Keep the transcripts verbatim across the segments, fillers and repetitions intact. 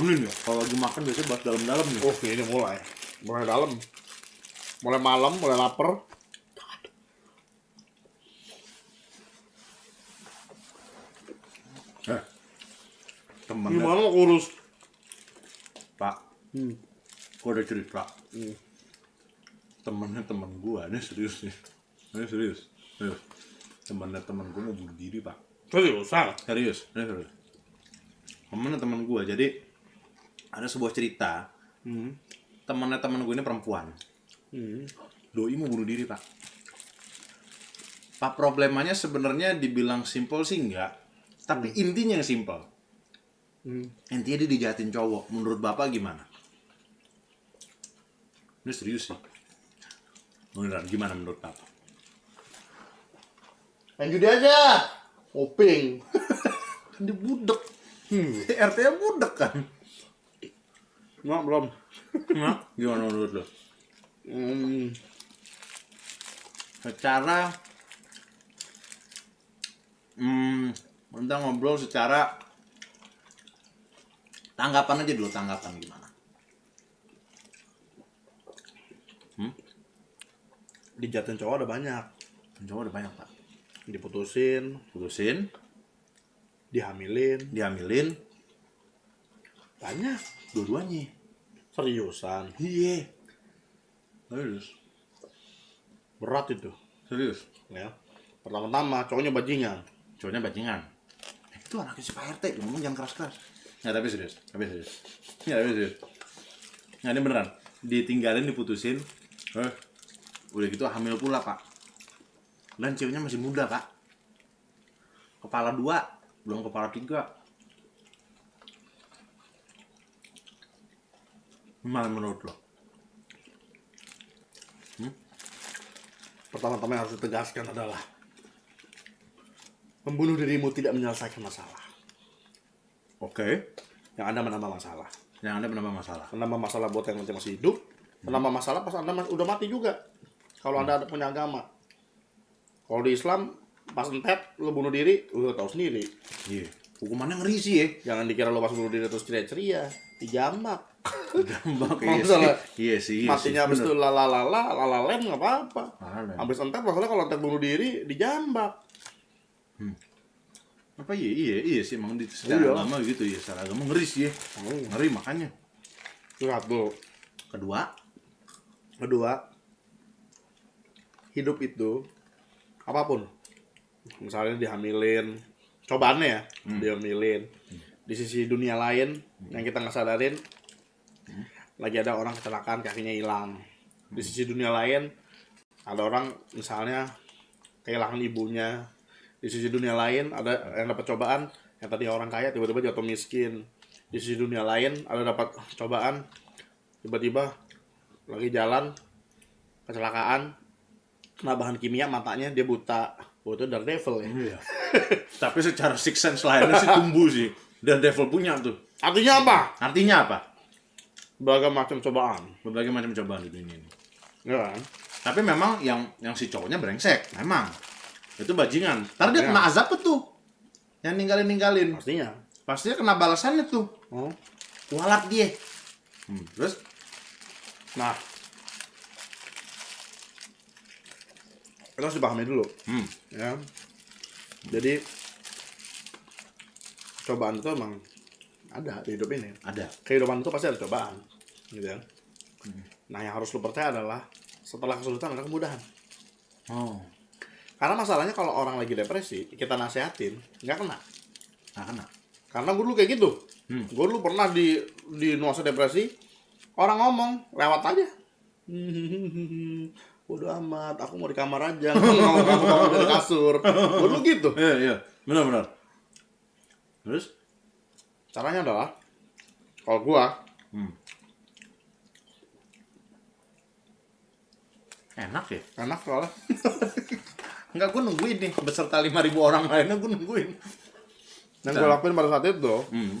Angin ya, kalau lagi makan biasanya bahas dalam-dalam nih. Oh kayaknya mulai, mulai dalam, mulai malam, mulai lapar. Eh, teman. Gimana kurus? Pak, hmm. Gua udah cerita. Hmm. Temennya teman gua, ini serius nih. Ini serius, serius. Temennya teman gua mau bunuh diri pak. Serius, serius, ini serius. Temennya teman gua, jadi ada sebuah cerita. Hmm. Temennya teman gua ini perempuan. Hmm. Doi mau bunuh diri pak. Pak problemanya sebenarnya dibilang simple sih enggak. Tapi hmm. intinya yang simpel. Hmm. Intinya dia dijahatin cowok. Menurut bapak gimana? Ini serius sih. Beneran, gimana menurut bapak? Lanjut aja. Oping. Dia budek. Hmm. R T-nya budek kan? Nggak, belum. Nggak? Gimana menurut lo? Hmm. Secara... Hmm... Kita ngobrol secara tanggapan aja dulu, tanggapan gimana? Hmm? Dijatuhin cowok ada banyak, cowok ada banyak pak. Diputusin, putusin, dihamilin, dihamilin, banyak, dua-duanya. Seriusan? Iya. Serius. Berat itu. Serius? Ya. Pertama-tama cowoknya bajingan, cowoknya bajingan. Itu anaknya si Pak R T, ngomong jangan keras-keras. Nggak, tapi serius, tapi serius. Nggak, tapi serius. Nggak, ini beneran. Ditinggalin, diputusin. Eh, udah gitu hamil pula, Pak. Dan ceweknya masih muda, Pak. Kepala dua, belum kepala tiga. Gimana menurut lo? Hmm? Pertama-tama yang harus ditegaskan adalah membunuh dirimu tidak menyelesaikan masalah. Oke. Okay. Yang Anda menambah masalah. Yang Anda menambah masalah. Menambah masalah buat yang masih hidup. Hmm. Menambah masalah pas Anda udah mati juga. Kalau hmm. Anda punya agama. Kalau di Islam, pas entet, lo bunuh diri, lo tahu sendiri. Iya. Yeah. Hukumannya ngeri sih ya. Jangan dikira lo pas bunuh diri terus ceria-ceria. Dijambak. Dijambak, iya sih. Iya sih. Matinya abis itu lalalala, lalalen, nggak apa-apa. Abis entet, maksudnya kalau entet bunuh diri, dijambak. Hmm. Apa iya iya iya sih emang di secara agama gitu ya, secara agama ngeri sih ya. Oh. Ngeri makanya. Satu. Kedua, kedua hidup itu apapun. Misalnya dihamilin, cobaannya ya, hmm. dihamilin. Hmm. Di sisi dunia lain hmm. yang kita nggak sadarin, hmm. lagi ada orang kecelakaan kakinya hilang. Hmm. Di sisi dunia lain ada orang misalnya kehilangan ibunya. Di sisi dunia lain ada yang dapat cobaan, yang tadi orang kaya tiba-tiba jatuh miskin. Di sisi dunia lain ada dapat cobaan, tiba-tiba lagi jalan kecelakaan, kena bahan kimia matanya dia buta. Oh, itu Daredevil ya. Iya. Tapi secara six sense lainnya sih tumbuh sih. Daredevil punya tuh. Artinya apa? Artinya apa? Berbagai macam cobaan, berbagai macam cobaan di dunia ini. Ya. Tapi memang yang yang si cowoknya brengsek, memang. Itu bajingan. Ntar dia kena azab tuh. Yang ninggalin-ninggalin. Pastinya. Pastinya kena balasannya tuh. Hmm. Kualat dia. Hmm. Terus? Nah. Kita harus dipahami dulu. Hmm. Ya. Jadi, cobaan itu emang ada di hidup ini. Ada. Kehidupan itu pasti ada cobaan. Gitu ya. Hmm. Nah, yang harus lu percaya adalah setelah kesulitan ada kemudahan. Oh. Karena masalahnya kalau orang lagi depresi, kita nasehatin, nggak kena. Nggak kena. Karena gue dulu kayak gitu. Hmm. Gue dulu pernah di, di nuansa depresi, orang ngomong, lewat aja. Udah amat, aku mau di kamar aja. Ngomong aku mau dari kasur. Gue dulu gitu. Iya, iya. Benar-benar. Terus? Caranya adalah, kalau gue, hmm. enak ya? Enak soalnya. Enggak, gue nungguin nih, beserta lima ribu orang lainnya gue nungguin. Yang gue lakuin pada saat itu hmm.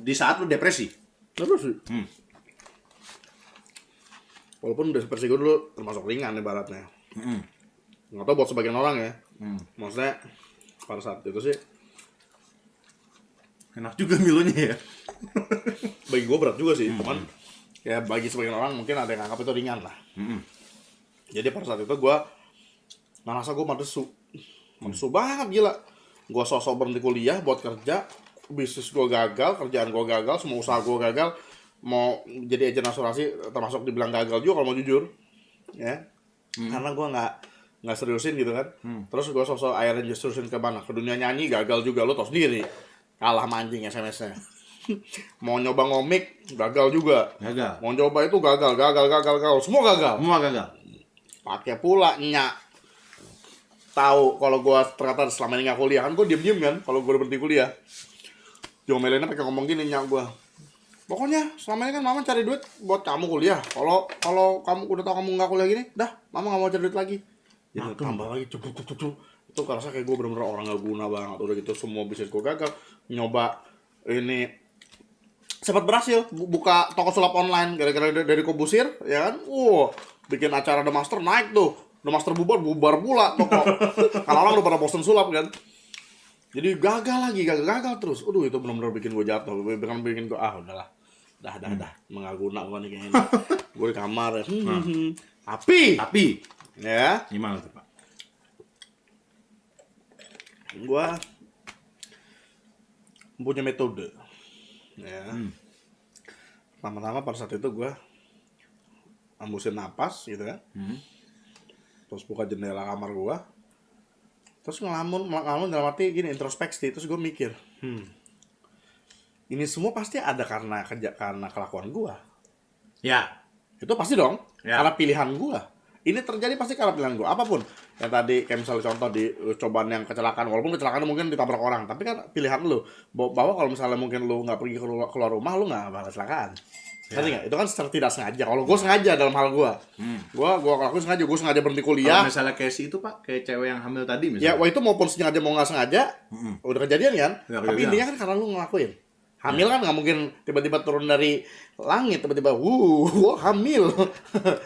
di saat lu depresi? Depresi hmm. Walaupun depresi gue dulu termasuk ringan ibaratnya hmm. Gak tau buat sebagian orang ya hmm. Maksudnya, pada saat itu sih enak juga milonya ya. Bagi gue berat juga sih, mm-hmm. cuman ya bagi sebagian orang mungkin ada yang anggap itu ringan lah. Mm-hmm. Jadi pada saat itu gue merasa gue madesu, madesu mm-hmm. banget gila. Gue sosok berhenti kuliah buat kerja, bisnis gue gagal, kerjaan gue gagal, semua usaha gue gagal. Mau jadi agen asuransi termasuk dibilang gagal juga kalau mau jujur, ya, hmm. karena gue nggak nggak seriusin gitu kan. Hmm. Terus gue sosok akhirnya seriusin ke mana? Ke dunia nyanyi gagal juga, lo tau sendiri, kalah mancing S M S-nya. Mau nyoba ngomik gagal juga, gagal. Mau nyoba itu gagal, gagal, gagal, gagal, semua gagal, semua gagal. Pakai pula nyak. Tahu kalau gue ternyata selama ini nggak kuliah kan, gue diem-diem kan. Kalau gue berhenti kuliah, diomelinnya pakai ngomong gini nyak gue. Pokoknya selama ini kan mama cari duit buat kamu kuliah. Kalau kalau kamu udah tau kamu nggak kuliah gini, dah mama nggak mau cari duit lagi. Ya, nah, tambah lagi cukup cukup cukup. Itu kerasa kayak gue bener-bener orang nggak guna banget. Udah gitu semua bisnis gue gagal. Nyoba ini sempat berhasil buka toko sulap online gara-gara dari Kobusir, ya kan? Wow, bikin acara The Master naik tuh. The Master bubar bubar pula toko. Karena orang udah pada bosen sulap kan. Jadi gagal lagi, gagal, gagal terus. Aduh, itu benar-benar bikin gue jatuh. Benar-benar bikin gue, ah udahlah. Dah, dah, hmm. dah. Mengguna gue nih kayaknya. Gue di kamar ya. Hmm. Api! Api! Ya. Gimana tuh, Pak? Gue punya metode. Ya. Hmm. Pertama-tama pada saat itu gue ambusin napas gitu ya. Hmm. Terus buka jendela kamar gue. Terus ngelamun, ngelamun dalam arti gini, introspeksi. Terus gue mikir, hmm, ini semua pasti ada karena kerja, karena kelakuan gue. Ya. Itu pasti dong, ya. Karena pilihan gue. Ini terjadi pasti karena pilihan gue, apapun. Yang tadi, kayak misalnya contoh di cobaan yang kecelakaan, walaupun kecelakaan mungkin ditabrak orang, tapi kan pilihan lu. Bahwa kalau misalnya mungkin lu gak pergi keluar rumah, lu gak bakal kecelakaan. Ngerti ya. Gak? Itu kan secara tidak sengaja. Kalau gue sengaja dalam hal gue, hmm. gue gue kalau sengaja gue sengaja berhenti kuliah. Kalau misalnya Casey itu Pak, kayak cewek yang hamil tadi misalnya. Ya, wah itu maupun sengaja mau nggak sengaja, hmm. udah kejadian kan. Ya, tapi kejadian. Intinya kan karena lu ngelakuin. Hamil hmm. kan nggak mungkin tiba-tiba turun dari langit tiba-tiba, wuh, wuh hamil.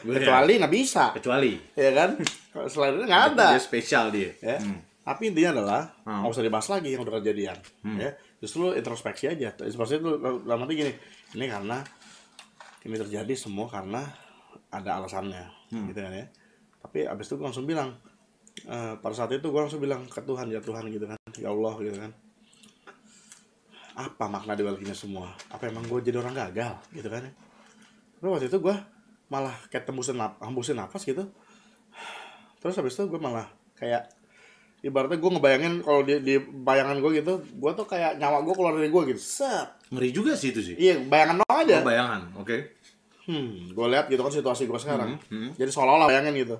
Kecuali nggak bisa. Kecuali, ya kan. Selain itu nggak ada. Dia spesial dia. Ya. Hmm. Tapi intinya adalah nggak hmm. usah dibahas lagi yang udah kejadian. Hmm. Ya, justru introspeksi aja. Introspeksi itu dalam arti gini, ini karena ini terjadi semua karena ada alasannya, hmm. gitu kan ya. Tapi abis itu gue langsung bilang, uh, pada saat itu gue langsung bilang ke Tuhan, ya Tuhan gitu kan, ya Allah gitu kan. Apa makna dibalik ini semua? Apa emang gue jadi orang gagal gitu kan ya? Terus waktu itu gue malah kayak tembusin naf- hambusin nafas gitu. Terus abis itu gue malah kayak, ibaratnya gue ngebayangin kalau di, di bayangan gue gitu, gue tuh kayak nyawa gue keluar dari gue gitu, set. Ngeri juga sih itu sih. Iya, bayangan doang aja. Oh, bayangan, oke. Okay. Hmm, gue lihat gitu kan situasi gue sekarang. Mm-hmm. Jadi seolah-olah bayangin gitu.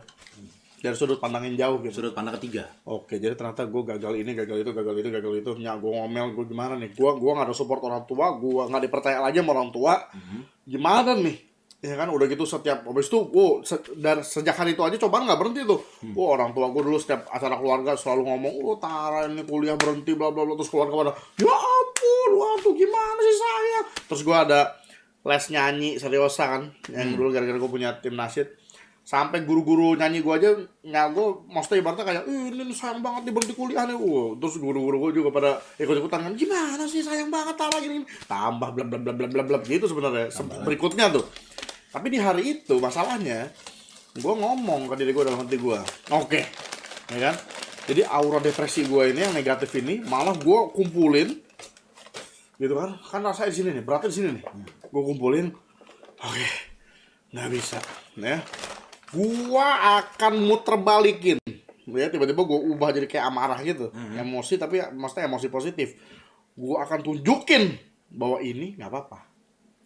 Dari sudut pandangin jauh gitu. Sudut pandang ketiga. Oke, jadi ternyata gue gagal ini, gagal itu, gagal itu, gagal itu. Nyak, gue ngomel, gue gimana nih? Gue gue nggak ada support orang tua, gue nggak dipercaya lagi sama orang tua. Mm-hmm. Gimana nih? Ya kan udah gitu setiap habis itu, wow, se- dari sejak hari itu aja cobaan nggak berhenti tuh. Hmm. Wow, orang tua gue dulu setiap acara keluarga selalu ngomong, oh Tara ini kuliah berhenti, bla bla bla, terus keluarga pada, ya ampun, waduh gimana sih saya. Terus gue ada les nyanyi seriosa kan, yang hmm. dulu gara-gara gue punya tim nasyid, sampai guru-guru nyanyi gue aja, nggak gue, maksudnya ibaratnya kayak, ih ini sayang banget nih berhenti kuliah nih, wow. Terus guru-guru gue juga pada ikut-ikutan kan, gimana sih sayang banget Tara gini, tambah bla bla bla bla bla bla gitu sebenarnya, berikutnya tuh. Tapi di hari itu masalahnya gue ngomong ke diri gue dalam hati gue, oke, ya kan? Jadi aura depresi gue ini yang negatif ini malah gue kumpulin, gitu kan? Kan rasanya di sini nih, beratnya di sini nih. Gue kumpulin, oke, nggak bisa, ya. Gue akan muter balikin, ya tiba-tiba gue ubah jadi kayak amarah gitu, mm-hmm. emosi tapi maksudnya emosi positif. Gue akan tunjukin bahwa ini nggak apa-apa.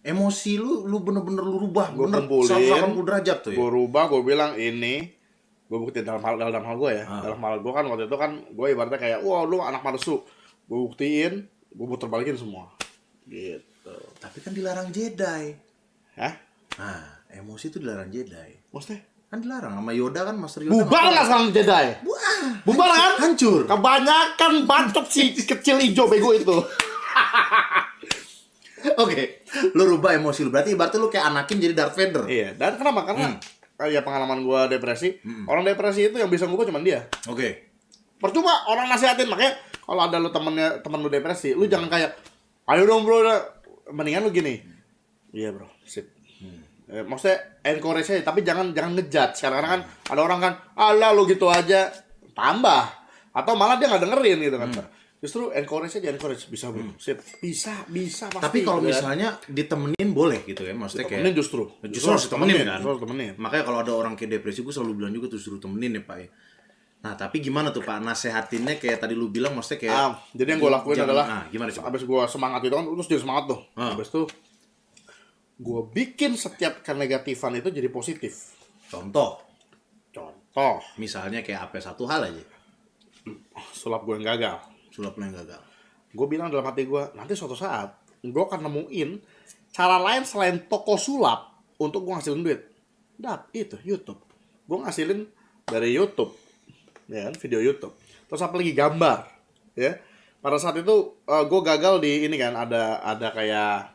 Emosi lu, lu bener-bener lu rubah, gua bener seratus delapan puluh derajat tuh ya? Gue rubah, gue bilang ini, gue buktiin dalam hal, dalam hal gue ya, ah. dalam hal gue kan waktu itu kan, gue ibaratnya kayak, wah lu anak madesu, gue buktiin, gue puter balikin semua, gitu. Tapi kan dilarang Jedi. Hah? Nah, emosi itu dilarang Jedi. Maksudnya? Kan dilarang, sama Yoda kan, Master Yoda. Bubar lah sama Jedi. Buah, bubar kan? Hancur. Kebanyakan bacot si kecil hijau bego itu. Oke, okay. Lu rubah emosi lu, berarti berarti lu kayak Anakin jadi Darth Vader. Iya, dan kenapa? Karena hmm. ya pengalaman gua depresi, hmm. orang depresi itu yang bisa ngubah cuma dia. Oke. Okay. Percuma orang nasihatin, makanya kalau ada lu temennya, temen lu depresi, lu hmm. jangan kayak, ayo dong bro, mendingan lu gini. Iya bro, sip. Hmm. Eh, maksudnya encourage aja, tapi jangan jangan ngejudge. Karena kan ada orang kan, ala lu gitu aja, tambah. Atau malah dia nggak dengerin gitu kan. Hmm. Justru encourage aja, encourage bisa bro, hmm. sip. Bisa, bisa pasti. Tapi kalau misalnya ditemenin boleh gitu ya, maksudnya ditemenin kayak. Justru. Justru harus ditemenin kan. Justru temenin. Makanya kalau ada orang kayak depresi, gue selalu bilang juga tuh suruh temenin ya Pak ya. Nah tapi gimana tuh Pak nasehatinnya kayak tadi lu bilang maksudnya kayak ah, jadi yang gue lakuin jam, adalah ah, gimana coba? Abis gue semangat gitu kan terus jadi semangat tuh ah. Abis itu gue bikin setiap kenegatifan itu jadi positif. Contoh contoh misalnya kayak apa satu hal aja. Sulap gue yang gagal. Sulap gue yang gagal. Gue bilang dalam hati gue nanti suatu saat gue akan nemuin cara lain selain toko sulap untuk gue ngasilin duit. Dap itu YouTube. Gue ngasilin dari YouTube. Ya kan, video YouTube. Terus apalagi gambar, ya. Pada saat itu uh, gue gagal di ini kan, ada ada kayak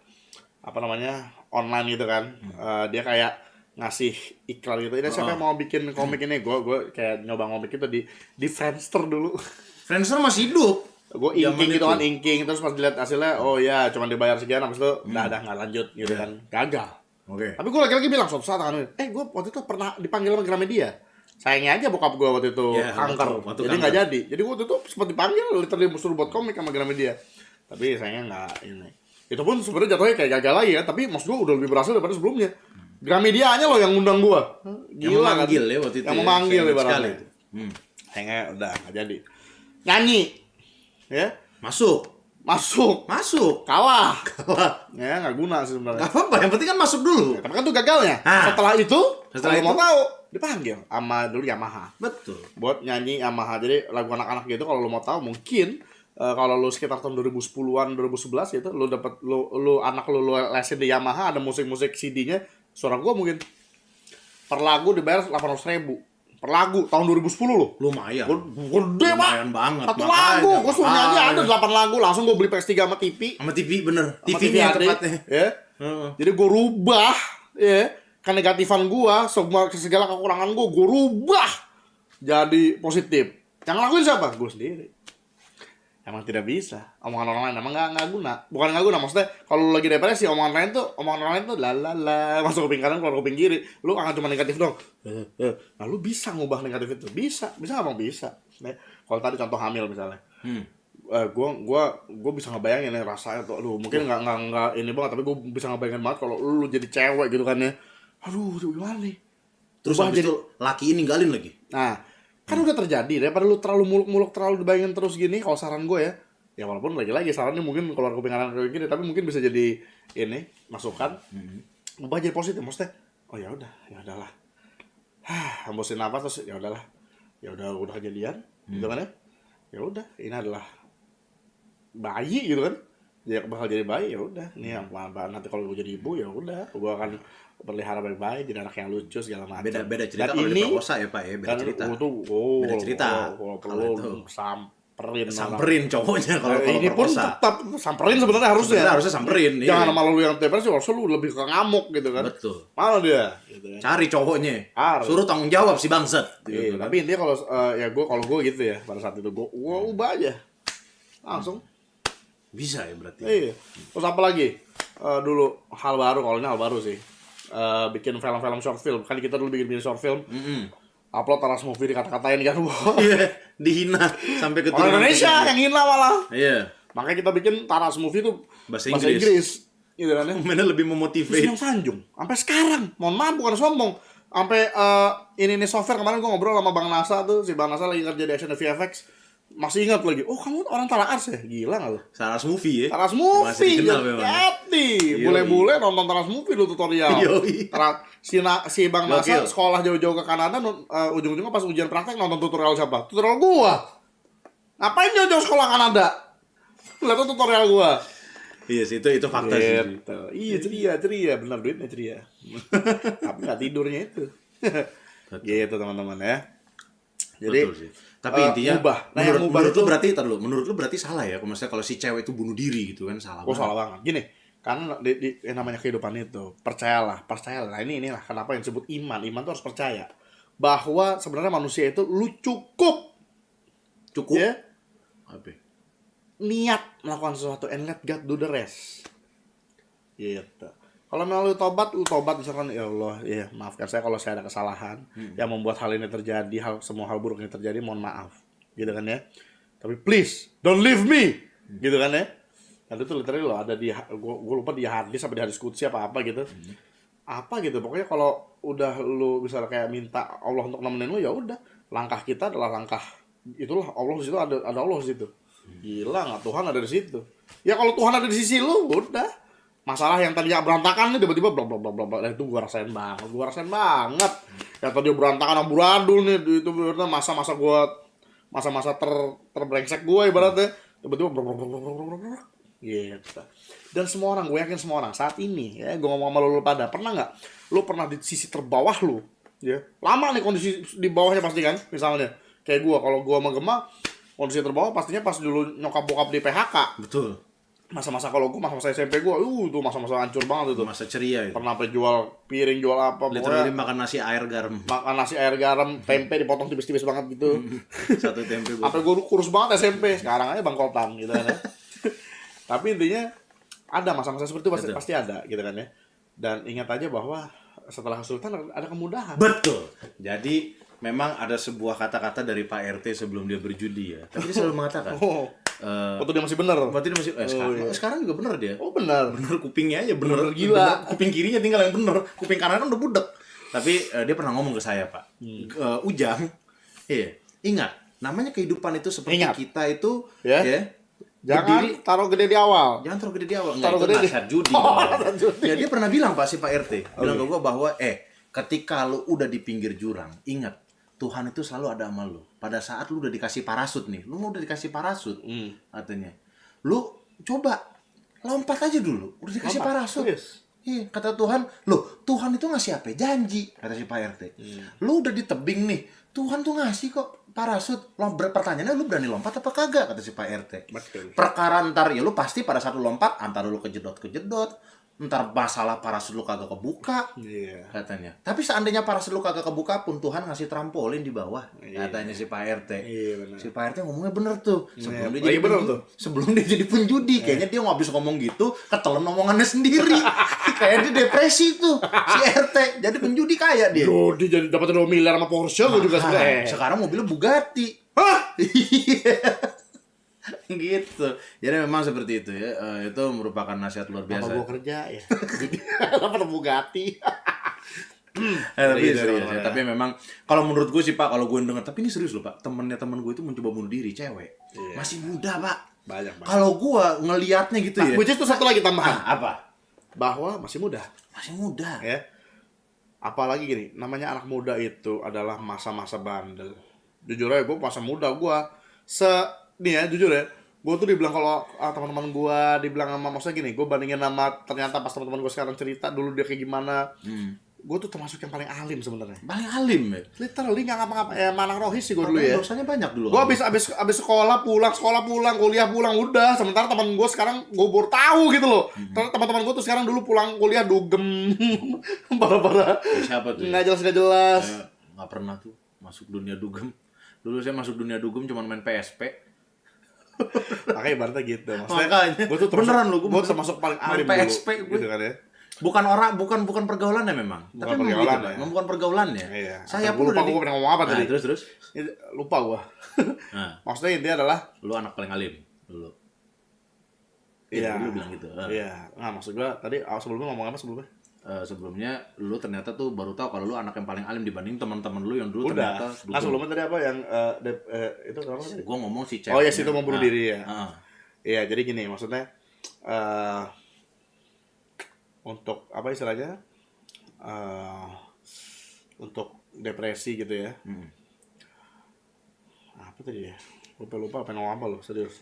apa namanya online gitu kan. Uh, dia kayak ngasih iklan gitu. Ini oh. siapa yang mau bikin komik ini? Gue gue kayak nyoba komik itu di di Friendster dulu. Friendster masih hidup. Gue inking gitu kan, inking terus pas dilihat hasilnya, oh ya, cuma dibayar sekian, habis itu udah hmm. dah nggak lanjut gitu yeah. kan, gagal. Oke. Okay. Tapi gue lagi-lagi bilang suatu saat kan, eh gue waktu itu pernah dipanggil sama Gramedia. Sayangnya aja bokap gue waktu itu yeah, kanker, waktu jadi nggak jadi. Jadi waktu itu sempat dipanggil, literally musuh buat komik sama Gramedia. Tapi sayangnya nggak ini. Itu pun sebenarnya jatuhnya kayak gagal lagi ya. Tapi maksud gue udah lebih berhasil daripada sebelumnya. Gramedia aja loh yang ngundang gue. Yang memanggil kan? Ya waktu itu. Yang memanggil ya barangnya. Hmm. Sayangnya udah nggak jadi. Nyanyi, ya masuk. Masuk, masuk, kalah, kalah, ya nggak guna sih sebenarnya. Gak apa-apa, yang penting kan masuk dulu. Ya, tapi kan tuh gagalnya. Nah, setelah itu, setelah itu mau tahu dipanggil sama dulu Yamaha. Betul. Buat nyanyi Yamaha, jadi lagu anak-anak gitu kalau lo mau tahu mungkin uh, kalau lo sekitar tahun dua ribu sepuluhan, dua ribu sebelas gitu, lo dapat lo lo anak lo lo lesin di Yamaha ada musik-musik C D-nya, suara gua mungkin per lagu dibayar delapan ratus ribu. Per lagu tahun dua ribu sepuluh loh. Lumayan. Gede banget. banget. Satu makanya, lagu, gue suruh nyanyi ada delapan lagu, langsung gue beli P S tiga sama T V. Sama T V bener. T V-nya yang tepatnya. Ya. Uh. Jadi gue rubah, ya. Kenegatifan gue, segala kekurangan gue, gue rubah jadi positif. Yang lakuin siapa? Gue sendiri. Emang tidak bisa. Omongan orang lain emang gak, gak guna. Bukan gak guna, maksudnya kalau lagi depresi omongan lain tuh, omongan orang lain tuh lalala, masuk kuping kanan, keluar kuping kiri. Lu angkat cuma negatif dong. Nah lu bisa ngubah negatif itu. Bisa, bisa abang bisa. Nah, kalau tadi contoh hamil misalnya. Hmm. Uh, gua, gua, gua bisa ngebayangin ya, rasanya tuh. Aduh, mungkin gak, gak, gak ini banget, tapi gua bisa ngebayangin banget kalau lu, lu jadi cewek gitu kan ya. Aduh, gimana nih? Terus abis jadi... itu laki ini ninggalin lagi? Nah. Kan udah terjadi, daripada lu terlalu muluk-muluk, terlalu dibayangin terus gini, kalau saran gue ya, ya walaupun lagi-lagi sarannya mungkin keluar kuping kanan kayak gini, tapi mungkin bisa jadi ini, masukan, mm-hmm. ubah jadi positif, maksudnya, oh ya udah, ya udahlah, hah, hembusin nafas terus, ya udahlah, ya udah udah kejadian, mm. gitu kan ya, ya udah, ini adalah bayi gitu kan, dia bakal jadi bayi, ya udah, ini yang pelan-pelan nanti kalau gue jadi ibu, ya udah, gue akan berlihara baik-baik, jadi anak yang lucu segala macam. Beda-beda cerita kalau diperkosa ya Pak ya, beda cerita. Tuh, oh, beda cerita. Kalau, kalau, kalau, kalau samperin, samperin cowoknya kalau kalau ini perkosa. Pun tetap samperin sebenarnya harusnya. Sebenarnya harusnya samperin. Jangan iya. malah lu yang depresi, harusnya lu lebih ke ngamuk gitu kan. Betul. Malah dia. Gitu ya. Cari cowoknya. Harus. Suruh tanggung jawab si bangset. Gitu. Iya, tapi intinya kalau uh, ya gue kalau gue gitu ya pada saat itu gue gue ubah aja langsung. Bisa ya berarti. Iya. Terus apa lagi? Uh, dulu hal baru kalau ini hal baru sih. Uh, bikin film-film short film. Kan kita dulu bikin-bikin short film. Mm-hmm. Upload Taras Movie dikata-katain kan. yeah, dihina sampai ke orang Indonesia yang hina malah. Iya. Yeah. Makanya kita bikin Taras Movie itu bahasa Inggris. Bahasa Inggris. Gitu kan ya. Mana lebih memotivate. Terus yang sanjung. Sampai sekarang. Mohon maaf bukan sombong. Sampai uh, ini nih software kemarin gua ngobrol sama Bang Nasa tuh, si Bang Nasa lagi kerja di Action V F X. Masih ingat lagi. Oh, kamu orang Tara Arts ya? Gila enggak lu? Tara Arts Movie ya. Tara Arts Movie. Hati. Boleh-boleh nonton Tara Arts Movie lu tutorial. Tara si, na, si Bang Nasa sekolah jauh-jauh ke Kanada uh, ujung-ujungnya pas ujian praktek nonton tutorial siapa? Tutorial gua. Ngapain jauh-jauh sekolah Kanada? Lihat tutorial gua. Iya sih, itu itu fakta sih. Iya, ceria, ceria, benar duitnya ceria. Tapi enggak tidurnya itu. Gitu teman-teman ya. Jadi betul sih. Tapi uh, intinya ubah. Nah, menurut, ubah menurut itu, lu berarti terlalu menurut lu berarti salah ya kalau misalnya kalau si cewek itu bunuh diri gitu kan salah. Oh, banget. Salah banget. Gini, karena di, di, yang namanya kehidupan itu percayalah, percayalah. Nah, ini inilah kenapa yang disebut iman. Iman itu harus percaya bahwa sebenarnya manusia itu lu cukup cukup ya? Niat melakukan sesuatu and let God do the rest. gitu. Kalau melalui tobat, lu tobat misalkan, ya Allah, ya maafkan saya kalau saya ada kesalahan hmm. yang membuat hal ini terjadi, hal semua hal buruk ini terjadi, mohon maaf, gitu kan ya. Tapi please, don't leave me, hmm. gitu kan ya. Nah itu literally loh, ada di, gua, gua lupa di hadis apa di hadis kudsi apa apa gitu, hmm. apa gitu. Pokoknya kalau udah lu misalnya kayak minta Allah untuk nemenin lu, ya udah, langkah kita adalah langkah itulah Allah di situ, ada ada Allah di situ. Gila nggak, Tuhan ada di situ. Ya kalau Tuhan ada di sisi lu, udah. Masalah yang tadinya berantakan nih tiba-tiba bla bla bla bla bla, itu gua rasain banget, gua rasain banget. Ya tadi berantakan amburadul nih, itu benar masa-masa gua masa-masa ter terbrengsek gua ibaratnya tiba-tiba bla bla bla bla bla bla. Gitu. Dan semua orang, gue yakin semua orang saat ini ya, gua ngomong sama lu, lu pada pernah nggak? Lu pernah di sisi terbawah lu, ya. Lama nih kondisi di bawahnya pasti kan, misalnya kayak gua kalau gua sama Gema kondisi terbawah pastinya pas dulu nyokap bokap di P H K. Betul. Masa-masa kalau gue, masa-masa S M P gue, uh tuh masa-masa hancur banget itu. Masa ceria itu. Pernah apa jual piring, jual apa. Literally makan nasi air garam. Makan nasi air garam, tempe dipotong tipis-tipis banget gitu. Satu tempe gue. Apa gue kurus banget S M P, sekarang aja bangkotan gitu kan ya. Tapi intinya ada masa-masa seperti itu, pasti, pasti ada gitu kan ya. Dan ingat aja bahwa setelah kesulitan ada kemudahan. Betul. Jadi memang ada sebuah kata-kata dari Pak R T sebelum dia berjudi ya. Tapi dia selalu mengatakan. Oh. Uh, waktu dia masih bener, waktu dia masih eh, oh, sekarang, iya. sekarang juga bener dia. Oh bener, bener kupingnya aja bener, bener gila. Bener, kuping kirinya tinggal yang bener, kuping kanan kan udah budek. Tapi uh, dia pernah ngomong ke saya Pak, hmm. uh, Ujang, iya, yeah. ingat, namanya kehidupan itu seperti ingat. kita itu, ya, yeah. yeah, jangan taruh gede di awal, jangan taruh gede di awal, taruh gede di judi. Oh, judi. Ya dia pernah bilang Pak si Pak R T, okay. bilang ke gua bahwa eh ketika lo udah di pinggir jurang, ingat. Tuhan itu selalu ada sama lu. Pada saat lu udah dikasih parasut nih, lu mau udah dikasih parasut, mm. artinya, lu coba lompat aja dulu. Udah dikasih lompat. parasut, iya, kata Tuhan, lu Tuhan itu ngasih apa? Janji, kata si Pak R T. Mm. Lu udah di tebing nih, Tuhan tuh ngasih kok parasut. Lompat, pertanyaannya lu berani lompat apa kagak? Kata si Pak R T. Betul. Perkara ntar ya lu pasti pada saat lu lompat, antar lu kejedot-kejedot. Ntar masalah parasut lu kagak kebuka, yeah. katanya. Tapi seandainya parasut lu kagak kebuka pun Tuhan ngasih trampolin di bawah, yeah. katanya si Pak R T. Yeah, si Pak R T ngomongnya bener tuh. Sebelum yeah. dia jadi bener tuh. Sebelum dia jadi penjudi, yeah. kayaknya dia ngabis ngomong gitu, ketelen omongannya sendiri. Kayak dia depresi tuh si R T. Jadi penjudi kaya dia. Duh, dia jadi dapat dua miliar sama Porsche nah, juga sebenarnya. Sekarang mobilnya Bugatti. Hah? Gitu, jadi memang seperti itu ya. Uh, itu merupakan nasihat luar biasa. Apa gue kerja ya? Apa Bugatti? Tapi serius ya. Tapi memang kalau menurut gue sih Pak, kalau gue denger, tapi ini serius loh Pak. Temennya temen gue itu mencoba bunuh diri, cewek, yeah. masih muda Pak. Banyak. Kalau gue ngelihatnya gitu nah, ya. Bucin tuh satu lagi tambahan. Nah, apa? Bahwa masih muda. Masih muda. Ya. Apalagi gini, namanya anak muda itu adalah masa-masa bandel. Jujur aja gue masa muda gue se nih ya, jujur ya, gue tuh dibilang kalau ah, teman-teman gue dibilang sama, maksudnya gini, gue bandingin sama ternyata pas teman-teman gue sekarang cerita dulu dia kayak gimana, hmm. gue tuh termasuk yang paling alim sebenarnya. Paling alim ya? Literally nggak ngapa-ngapa, ya manang rohis sih gue dulu ya. Dosanya banyak dulu. Gue abis, abis, abis sekolah pulang, sekolah pulang, kuliah pulang, udah. Sementara teman gue sekarang gue baru tahu gitu loh. Hmm. Teman-teman gue tuh sekarang dulu pulang kuliah dugem, parah-parah. Siapa tuh? Nggak jelas-nggak jelas. Nggak pernah tuh masuk dunia dugem. Dulu saya masuk dunia dugem cuma main P S P. Makanya ibaratnya gitu. Maksudnya, makanya gua tuh termasuk, beneran loh, gue termasuk paling alim P S P dulu, gitu kan ya. Bukan orang, bukan bukan pergaulannya memang. Bukan tapi pergaulan gitu, ya. Bukan pergaulannya. Iya. Saya pun lupa gue pernah ngomong apa nah, tadi. Terus terus. Lupa gue. Nah. Maksudnya intinya adalah lu anak paling alim dulu. Iya. Lu bilang gitu. Iya. Nah maksud gue tadi sebelumnya ngomong apa sebelumnya? Uh, sebelumnya lu ternyata tuh baru tahu kalau lu anak yang paling alim dibanding teman-teman lu yang dulu. Udah. Ternyata nah sebelumnya tadi apa yang uh, de, uh, itu kenapa sih? Gua ngomong si cewek. Oh ya situ mau bunuh nah. diri ya. Iya uh. yeah, jadi gini maksudnya uh, untuk apa istilahnya uh, untuk depresi gitu ya. Hmm. Apa tadi ya? Lupa-lupa apa yang ngomong apa lu serius.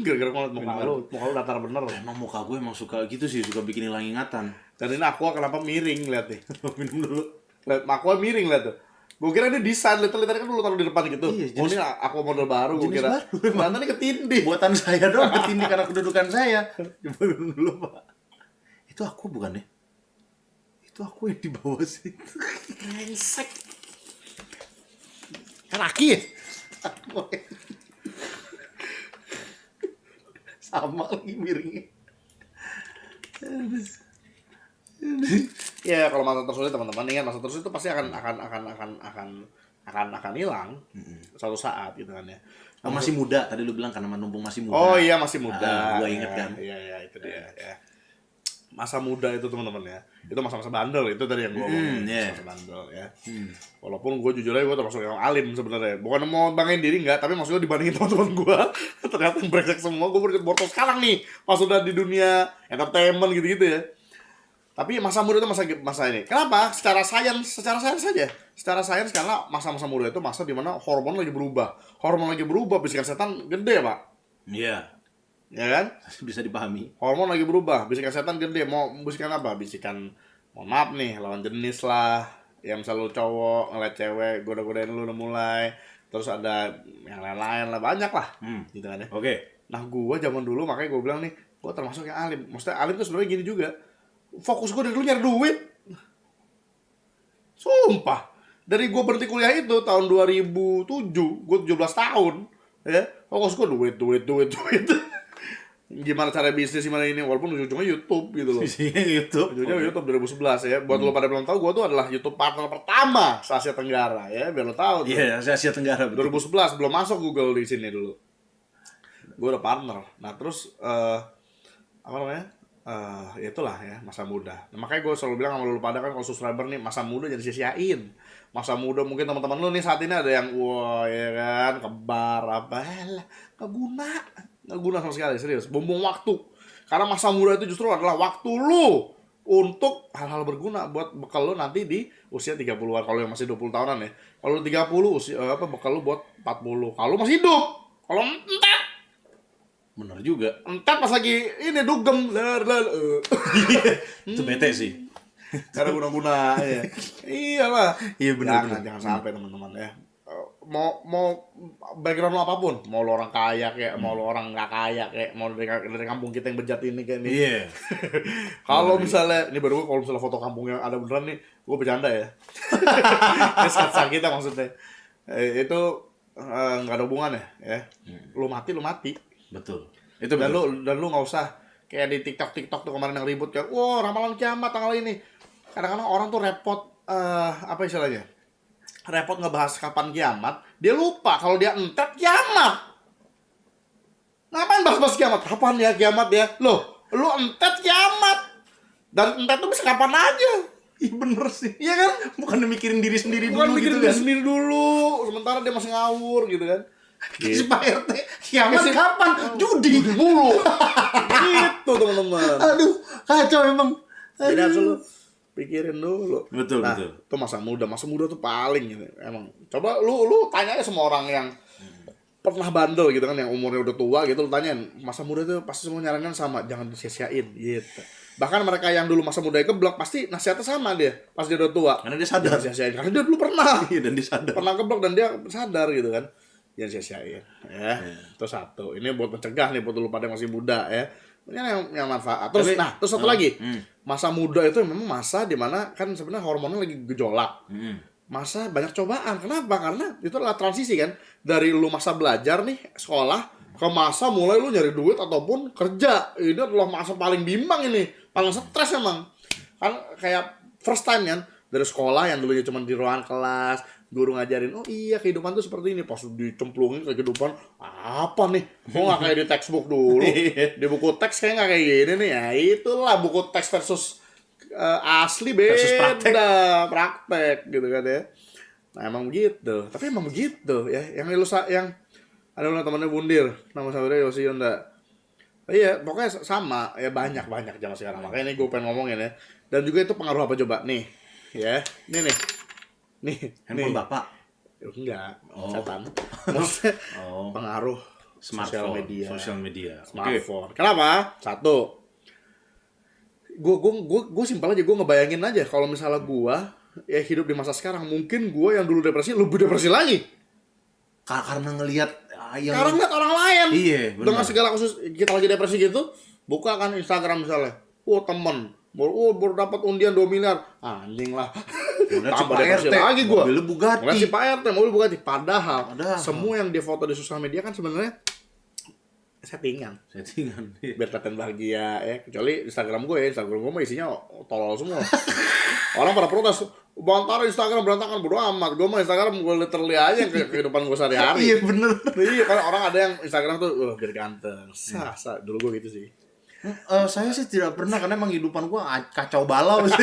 Gara-gara ngeliat muka lu, muka lu datar bener. Emang muka gue emang suka gitu sih, suka bikin hilang ingatan. Dan ini aqua kenapa miring lihat nih. Minum dulu. Lihat aqua miring lihat tuh. Gue kira ini desain, lihat tadi kan lu taruh di depan gitu. Iya, jenis, oh ini aqua model baru gue kira. Mana nih ketindih. Buatan saya doang ketindih karena kedudukan saya. Coba minum dulu Pak. Itu aku bukan ya? Itu aku yang di bawah situ. Rengsek. Laki ya? Aku sama lagi miringnya. Ya kalau masa tersulit teman-teman, ingat masa tersulit itu pasti akan akan akan akan akan akan akan hilang mm-hmm. suatu saat gitu kan ya. Oh, masih muda tadi lu bilang karena menumpung masih muda. Oh iya masih muda. Ah, gua inget kan. Iya iya itu dia. Ya. Masa muda itu teman-teman ya. Itu masa-masa bandel itu tadi yang gua ngomong. Mm, yeah. Masa-masa bandel ya. Mm. Walaupun gua jujur aja gua termasuk yang alim sebenarnya. Bukan mau banggain diri enggak, tapi maksudnya dibandingin teman-teman gua ternyata brengsek semua. Gua berborto sekarang nih. Pas udah di dunia entertainment gitu-gitu ya. Tapi masa muda itu masa masa ini. Kenapa? Secara sains, secara sains saja. Secara sains karena masa-masa muda itu masa di mana hormon lagi berubah. Hormon lagi berubah, bisikan setan gede, Pak. Iya. Yeah. Ya kan? Bisa dipahami. Hormon lagi berubah, bisikan setan gede. Mau bisikan apa? Bisikan mohon maaf nih, lawan jenis lah. Yang selalu cowok ngeliat cewek, goda-godain lu udah mulai. Terus ada yang lain-lain lah, banyak lah. Hmm. Gitu kan ya. Oke. Okay. Nah, gua zaman dulu makanya gua bilang nih, gua termasuk yang alim. Maksudnya alim tuh sebenarnya gini juga. Fokus gue dari dulu nyari duit. Sumpah. Dari gue berhenti kuliah itu tahun dua ribu tujuh, gue tujuh belas tahun, ya. Fokus gue duit, duit, duit, duit. Gimana cara bisnis, gimana ini, walaupun ujung-ujungnya YouTube gitu loh. YouTube. Ujung-ujungnya YouTube dua ribu sebelas ya. Buat lo pada belum tahu, gue tuh adalah YouTube partner pertama se Asia Tenggara ya, biar lo tahu. Iya, yeah, se Asia Tenggara. Betul. dua ribu sebelas belum masuk Google di sini dulu. Gue udah partner. Nah, terus uh, apa namanya? Uh, ya itulah ya masa muda. Nah, makanya gue selalu bilang sama lu pada kan kalau subscriber nih masa muda jadi sia-siain. Masa muda mungkin teman-teman lu nih saat ini ada yang wah ya kan kebar apa lah nggak guna nggak guna sama sekali serius. Bumbung waktu. Karena masa muda itu justru adalah waktu lu untuk hal-hal berguna buat bekal lu nanti di usia tiga puluhan kalau yang masih dua puluh tahunan ya. Kalau lu tiga puluh usia, apa bekal lu buat empat puluh. Kalau masih hidup. Kalau entar bener juga. Entar pas lagi ini dugem ler ler. Itu bete sih. Karena guna-guna ya. Iyalah. Iya benar. Jangan, jangan sampai teman-teman ya. Mau mau background lo apapun, mau lo orang kaya kayak, hmm. mau lo orang nggak kaya kayak, mau dari, dari kampung kita yang bejat ini kayak nih. Iya. Kalau misalnya ini baru kalau misalnya foto kampungnya ada beneran nih, gue bercanda ya. Sketsa kita maksudnya. Eh, itu nggak eh, ada hubungan ya, ya. Hmm. Lo mati lo mati. Betul. Itu dan betul. Lu dan lu nggak usah kayak di TikTok TikTok tuh kemarin yang ribut kayak, wow ramalan kiamat tanggal ini. Kadang-kadang orang tuh repot uh, apa istilahnya? Repot ngebahas kapan kiamat, dia lupa kalau dia entet kiamat. Ngapain bahas-bahas kiamat? Kapan ya kiamat ya? Loh, lu entet kiamat. Dan entet tuh bisa kapan aja. Iya bener sih. Iya kan? Bukan mikirin diri sendiri Bukan dulu mikirin gitu diri kan? sendiri dulu. Sementara dia masih ngawur gitu kan. Gitu. Si Pak R T kiamat kapan? Oh. Judi mulu. Gitu teman-teman. Aduh, kacau emang. Tidak perlu pikirin dulu. Betul, nah, betul. Itu masa muda, masa muda tuh paling gitu. Emang. Coba lu lu tanya aja semua orang yang hmm. pernah bandel gitu kan yang umurnya udah tua gitu lu tanyain, masa muda tuh pasti semua nyarankan sama, jangan disia-siain gitu. Bahkan mereka yang dulu masa muda keblok pasti nasihatnya sama dia pas dia udah tua. Karena dia sadar. Disia-siain. Karena dia dulu pernah dan dia sadar. Pernah keblok dan dia sadar gitu kan. Jangan sia-siain ya. Itu satu. Ini buat mencegah nih buat lu pada yang masih muda ya. Ini yang, yang manfaat. Terus Tapi, nah, terus satu uh, lagi. Uh. Masa muda itu memang masa di mana kan sebenarnya hormonnya lagi gejolak. Uh. Masa banyak cobaan. Kenapa? Karena itu adalah transisi kan dari lu masa belajar nih sekolah ke masa mulai lu nyari duit ataupun kerja. Ini adalah masa paling bimbang ini, paling stres emang. Kan kayak first time kan dari sekolah yang dulunya cuma di ruangan kelas guru ngajarin, oh iya kehidupan tuh seperti ini. Pas dicemplungin ke kehidupan, apa nih? Kok gak kayak di textbook dulu? Di buku teks kayaknya gak kayak gini nih. Ya itulah buku teks versus uh, asli beda. Versus praktek. Praktek gitu kan ya. Nah emang begitu. Tapi emang begitu ya. Yang ilusa, yang ada ulang temannya Bundir. Nama saudara Yosi Yonda. Iya pokoknya sama. Ya banyak-banyak zaman sekarang. Makanya ini gue pengen ngomongin ya. Dan juga itu pengaruh apa coba? Nih. Ya. Ini nih. Nih, handphone nih. Bapak? Enggak, oh. Setan. Maksudnya oh. pengaruh sosial media. Sosial media. Smartphone. Okay. Kenapa? Satu. Gue gue gue gue simpel aja, gue ngebayangin aja kalau misalnya gue ya hidup di masa sekarang, mungkin gue yang dulu depresi lebih depresi lagi. Karena ngelihat yang Karena ngelihat orang lain. Iya, benar. Dengan segala khusus kita lagi depresi gitu, buka kan Instagram misalnya. Oh, temen. Oh, baru dapat undian dua miliar. Anjing lah. Tambah depresi lagi gue. Mobilnya Bugatti. Ngeliat si Pak R T, mobil Bugatti. Padahal, Padahal semua yang dia foto di sosial media kan sebenarnya settingan settingan iya. Biar kelihatan bahagia ya, kecuali Instagram gue ya, Instagram gue mah isinya tolol semua. Orang pada protes, Bang Tara Instagram berantakan, bodo amat. Gue mah Instagram gue literally aja ke kehidupan gue sehari-hari. Iya bener. Iya, karena orang ada yang Instagram tuh oh, biar ganteng sah, sah. Dulu gue gitu sih. Uh, saya sih tidak pernah, karena emang kehidupan gue kacau balau sih.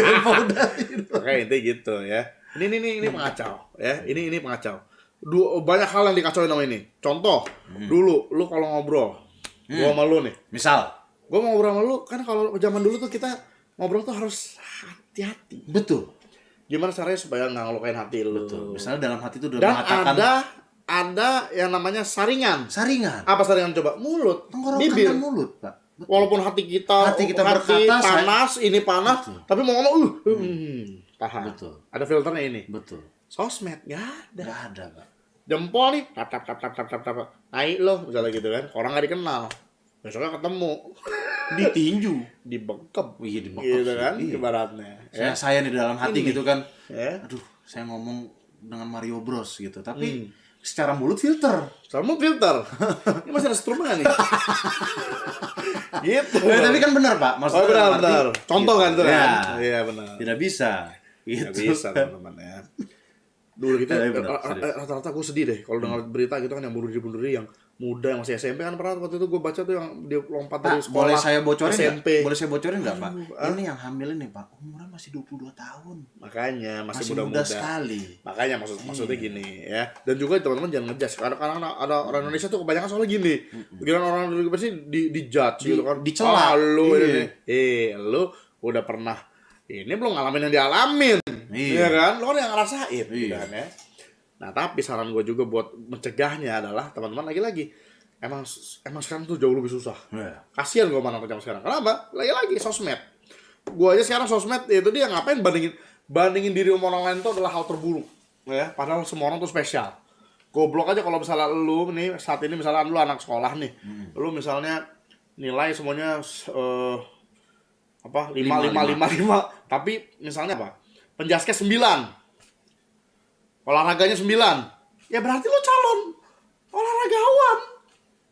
Kayak intinya gitu ya. Ini ini ini, ini pengacau ya. Ini ini pengacau. Dua, banyak hal yang dikacauin sama ini. Contoh, hmm. dulu lu kalau ngobrol Hmm. Gua sama lu nih, misal gua mau ngobrol sama lu, kan kalau zaman dulu tuh kita ngobrol tuh harus hati-hati. Betul. Gimana caranya supaya nggak ngelukain hati lu? Betul. Misalnya dalam hati tuh udah mengatakan. Dan ada ada yang namanya saringan. Saringan. Apa saringan coba? Mulut, tenggorokan dan mulut, Pak. Betul. Walaupun hati kita, hati kita hati berkata panas, saya... ini panas, betul. Tapi mau ngomong, uh, hmm. hmm, tahan. Betul. Ada filternya ini. Betul. Sosmed nggak ada. Nggak ada, Pak. Jempol nih, tap tap tap tap tap tap tap, naik loh, misalnya gitu kan, orang nggak dikenal, besoknya ketemu, ditinju, dibekep, iya dibekep, gitu kan, ibaratnya. Iya. Ya. Saya di dalam hati ini. Gitu kan, ya. Aduh, saya ngomong dengan Mario Bros gitu, tapi hmm. secara mulut filter, secara mulut filter, ini masih ada strumnya nih, gitu. Ya, tapi kan benar Pak, maksudnya oh, benar, benar. Contoh gitu. Kan itu ya. Kan, iya benar, tidak bisa, tidak gitu. Bisa teman-teman ya. Dulu gitu rata-rata gue sedih deh kalau dengar berita gitu kan, yang bunuh diri-bunuh diri yang muda yang masih S M P kan, pernah waktu itu gue baca tuh yang dia lompat dari sekolah. Boleh saya bocorin S M P. Gak? Boleh saya bocorin nggak Pak? Ini yang hamil ini Pak umurnya masih dua puluh dua tahun. Makanya masih, masih muda-muda sekali. Makanya maksud maksudnya gini ya. Dan juga teman-teman jangan ngejudge. Kadang-kadang ada orang Indonesia tuh kebanyakan soalnya gini. Giliran orang Indonesia pasti di di judge gitu kan. Dicela. Lu eh lu udah pernah ini belum ngalamin yang dialamin. Iya kan, lo kan yang ngerasain gitu kan ya. Nah tapi saran gue juga buat mencegahnya adalah teman-teman lagi-lagi emang emang sekarang tuh jauh lebih susah. Yeah. Kasian gue mana macam sekarang. Kenapa? Lagi-lagi sosmed. Gue aja sekarang sosmed itu dia ngapain bandingin bandingin diri sama orang lain tuh adalah hal terburuk. Ya, padahal semua orang tuh spesial. Goblok aja kalau misalnya lu nih saat ini misalnya lu anak sekolah nih, mm. lu misalnya nilai semuanya uh, apa lima lima lima lima, tapi misalnya apa? Penjaskes sembilan, olahraganya sembilan, ya berarti lo calon olahragawan.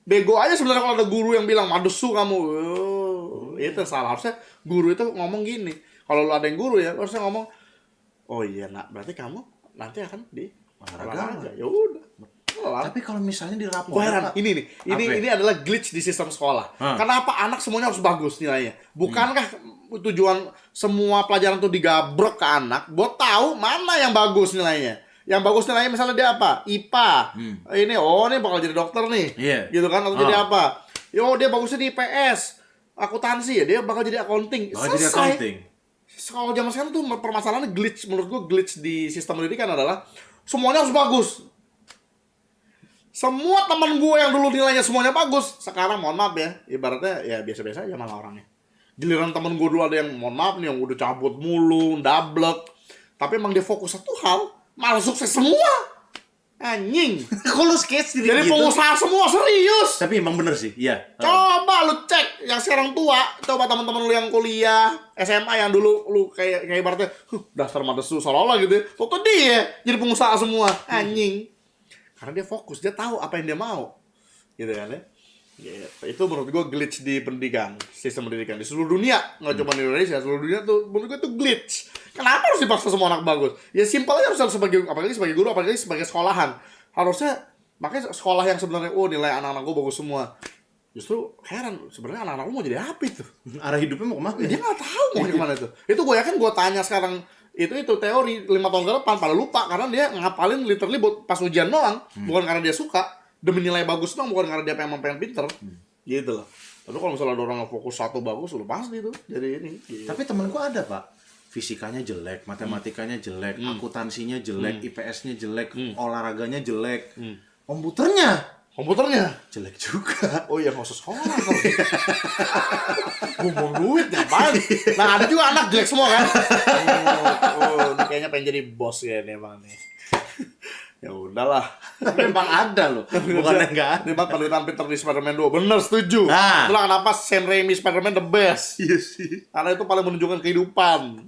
Bego aja sebenarnya kalau ada guru yang bilang madesu kamu, oh, itu salah. Harusnya guru itu ngomong gini, kalau lo ada yang guru ya harusnya ngomong, oh iya nak, berarti kamu nanti akan di olahraga, ya udah. Tapi kalau misalnya di rapor, heran. Ini nih, ini apa? Ini adalah glitch di sistem sekolah. Hmm. Kenapa anak semuanya harus bagus nilainya? Bukankah hmm. tujuan semua pelajaran tuh digabrek ke anak buat tahu mana yang bagus nilainya. Yang bagus nilainya misalnya dia apa? I P A. Hmm. Ini oh ini bakal jadi dokter nih. Yeah. Gitu kan atau oh. jadi apa? Yo dia bagusnya di I P S. Akuntansi ya, dia bakal jadi accounting. Bakal selesai. Jadi accounting. Kalau zaman sekarang tuh permasalahan glitch, menurut gua glitch di sistem pendidikan adalah semuanya harus bagus. Semua teman gue yang dulu nilainya semuanya bagus, sekarang mohon maaf ya, ibaratnya ya biasa-biasa aja malah orangnya. Giliran temen gue dulu ada yang, mohon maaf nih, yang udah cabut mulu, ndablek. Tapi emang dia fokus satu hal, malah sukses semua. Anjing. Kalau sketch jadi gitu. Pengusaha semua, serius. Tapi emang bener sih, iya. Coba lu cek yang sekarang tua. Coba teman-teman lu yang kuliah, S M A yang dulu lu kayak kayak ibaratnya, huh, daftar madrasah seolah-olah gitu. Foto dia jadi pengusaha semua. Anjing. Hmm. Karena dia fokus, dia tahu apa yang dia mau. Gitu kan ya. Yeah, itu menurut gue glitch di pendidikan, sistem pendidikan di seluruh dunia, nggak cuma di Indonesia, seluruh dunia tuh menurut gue itu glitch. Kenapa harus dipaksa semua anak bagus? Ya simpel aja harus sebagai, apalagi sebagai guru, apalagi sebagai sekolahan, harusnya makanya sekolah yang sebenarnya oh nilai anak-anak gue bagus semua, justru heran sebenarnya anak-anak gue mau jadi apa itu? Arah hidupnya mau kemana? Dia nggak tahu mau kemana itu. Itu gue yakin gue tanya sekarang itu itu teori lima tahun ke depan pada lupa karena dia ngapalin literally buat pas ujian doang, hmm. bukan karena dia suka. Demi nilai bagus dong, bukan karena dia pengen pengen pinter hmm. gitu loh. Tapi kalau misalnya ada orang yang fokus satu bagus, udah pasti tuh jadi ini gitu. Tapi temen gua ada Pak, fisikanya jelek, matematikanya jelek, hmm. akuntansinya jelek, hmm. I P S-nya jelek, hmm. olahraganya jelek, hmm. komputernya komputernya jelek juga. Oh iya, nggak usah sekolah kalau buang duit ngapain. Nah ada juga anak jelek semua kan. Oh, oh kayaknya pengen jadi bos ya nih emang nih. Ya udahlah. Memang ada loh. Bukannya enggak ada. Memang penulisan Peter di Spider-Man dua. Bener, setuju. Nah. Itulah kenapa Sam Raimi Spider-Man the best. Iya sih. Karena itu paling menunjukkan kehidupan.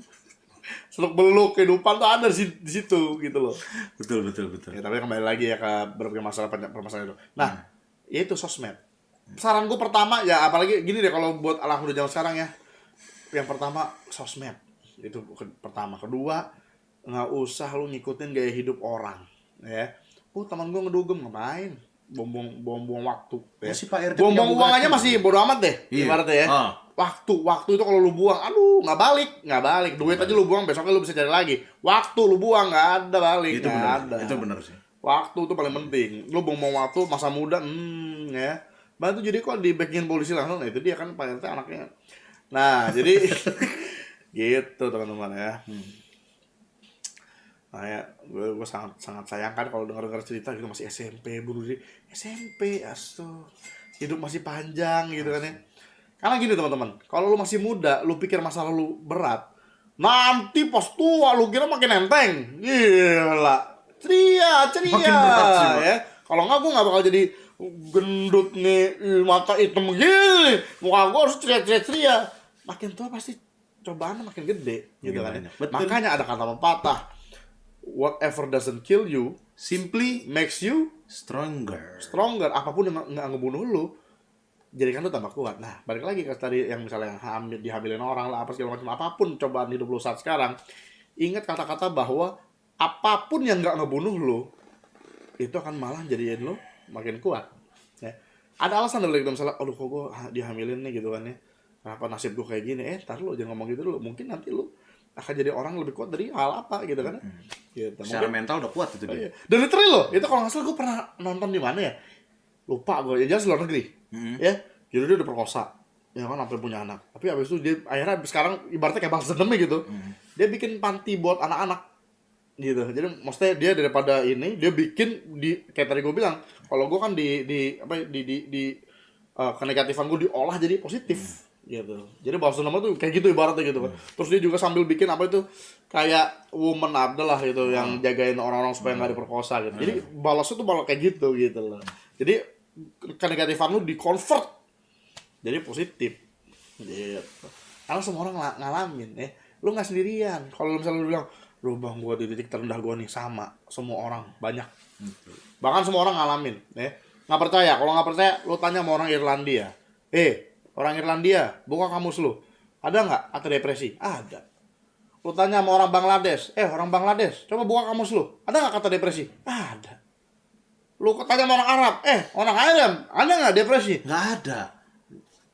Seluk-beluk kehidupan tuh ada di situ gitu loh. Betul, betul, betul. Ya, tapi kembali lagi ya ke berbagai masalah permasalahan itu. Nah, hmm. itu sosmed. saran gue pertama ya, apalagi gini deh kalau buat anak muda zaman sekarang ya, yang pertama sosmed itu pertama, kedua nggak usah lu ngikutin gaya hidup orang ya. Oh teman gue ngedugem, ngapain bombong bombong waktu ya. Masih Pak R T bombong uang aja masih bodo amat deh ibaratnya ya. Ah. Waktu waktu itu kalau lu buang, aduh nggak balik nggak balik duit aja lu buang, besoknya lu bisa cari lagi. Waktu lu buang nggak ada balik, itu benar itu benar sih. Waktu itu paling penting, lu bombong waktu masa muda, hmm ya. Bantu jadi kok di bagian polisi langsung, nah itu dia kan Pak R T anaknya. Nah jadi gitu teman-teman ya. Hmm. Nah ya, gue, gue sangat sangat sayangkan kalau dengar-dengar cerita gitu masih S M P bunuh diri, S M P astuh hidup masih panjang gitu kan ya. Karena gini teman-teman, kalau lu masih muda, lu pikir masa lalu berat, nanti pas tua lu kira makin enteng, gila, ceria ceria ya. Kalau nggak gue nggak bakal jadi gendut nih, mata hitam gini, muka gue harus ceria-ceria. Makin tua pasti cobaan makin gede gitu kan. Makanya ada kata pepatah, whatever doesn't kill you simply makes you stronger. Stronger, apapun yang nggak ngebunuh lu, jadikan lu tambah kuat. Nah, balik lagi ke tadi yang misalnya hamil, dihamilin orang lah, apa segala macam, apapun cobaan hidup lu saat sekarang, ingat kata-kata bahwa apapun yang nggak ngebunuh lu, itu akan malah jadiin lu makin kuat ya. Ada alasan dari kita misalnya, aduh kok gue dihamilin nih gitu kan ya, kenapa nasib gue kayak gini. Eh ntar lu jangan ngomong gitu dulu, mungkin nanti lu akan jadi orang lebih kuat dari hal apa gitu kan ya. Gitu. Secara mungkin, mental udah kuat itu oh, dia. Iya. Dan literally loh, itu kalau gak salah gue pernah nonton di mana ya, lupa gue, ya jelas luar negeri mm-hmm. ya, jadi dia udah perkosa ya kan, sampai punya anak, tapi abis itu dia akhirnya sekarang ibaratnya kayak bahasa demi gitu mm-hmm. dia bikin panti buat anak-anak gitu. Jadi maksudnya dia daripada ini dia bikin di kayak tadi gue bilang, kalau gue kan di di apa di di, di uh, kenegatifan gue diolah jadi positif hmm. gitu. Jadi bahasa nama tuh kayak gitu ibaratnya gitu kan. Hmm. Terus dia juga sambil bikin apa itu kayak woman Abdullah gitu hmm. yang jagain orang-orang supaya nggak hmm. diperkosa gitu. Jadi balasnya tuh balas kayak gitu gitu loh. Jadi kenegatifan lu dikonvert jadi positif. Gitu. Karena semua orang ng- ngalamin ya. Lu nggak sendirian. Kalau misalnya lu bilang lu bang gue di titik terendah gue nih, sama semua orang banyak hmm. bahkan semua orang ngalamin ya. Nggak percaya, kalau nggak percaya lu tanya sama orang Irlandia, eh orang Irlandia buka kamus lu, ada nggak atau depresi? Ada. Lu tanya sama orang Bangladesh, eh orang Bangladesh coba buka kamus lu, ada nggak kata depresi? Ada. Lu tanya sama orang Arab, eh orang Arab ada nggak depresi? Nggak ada.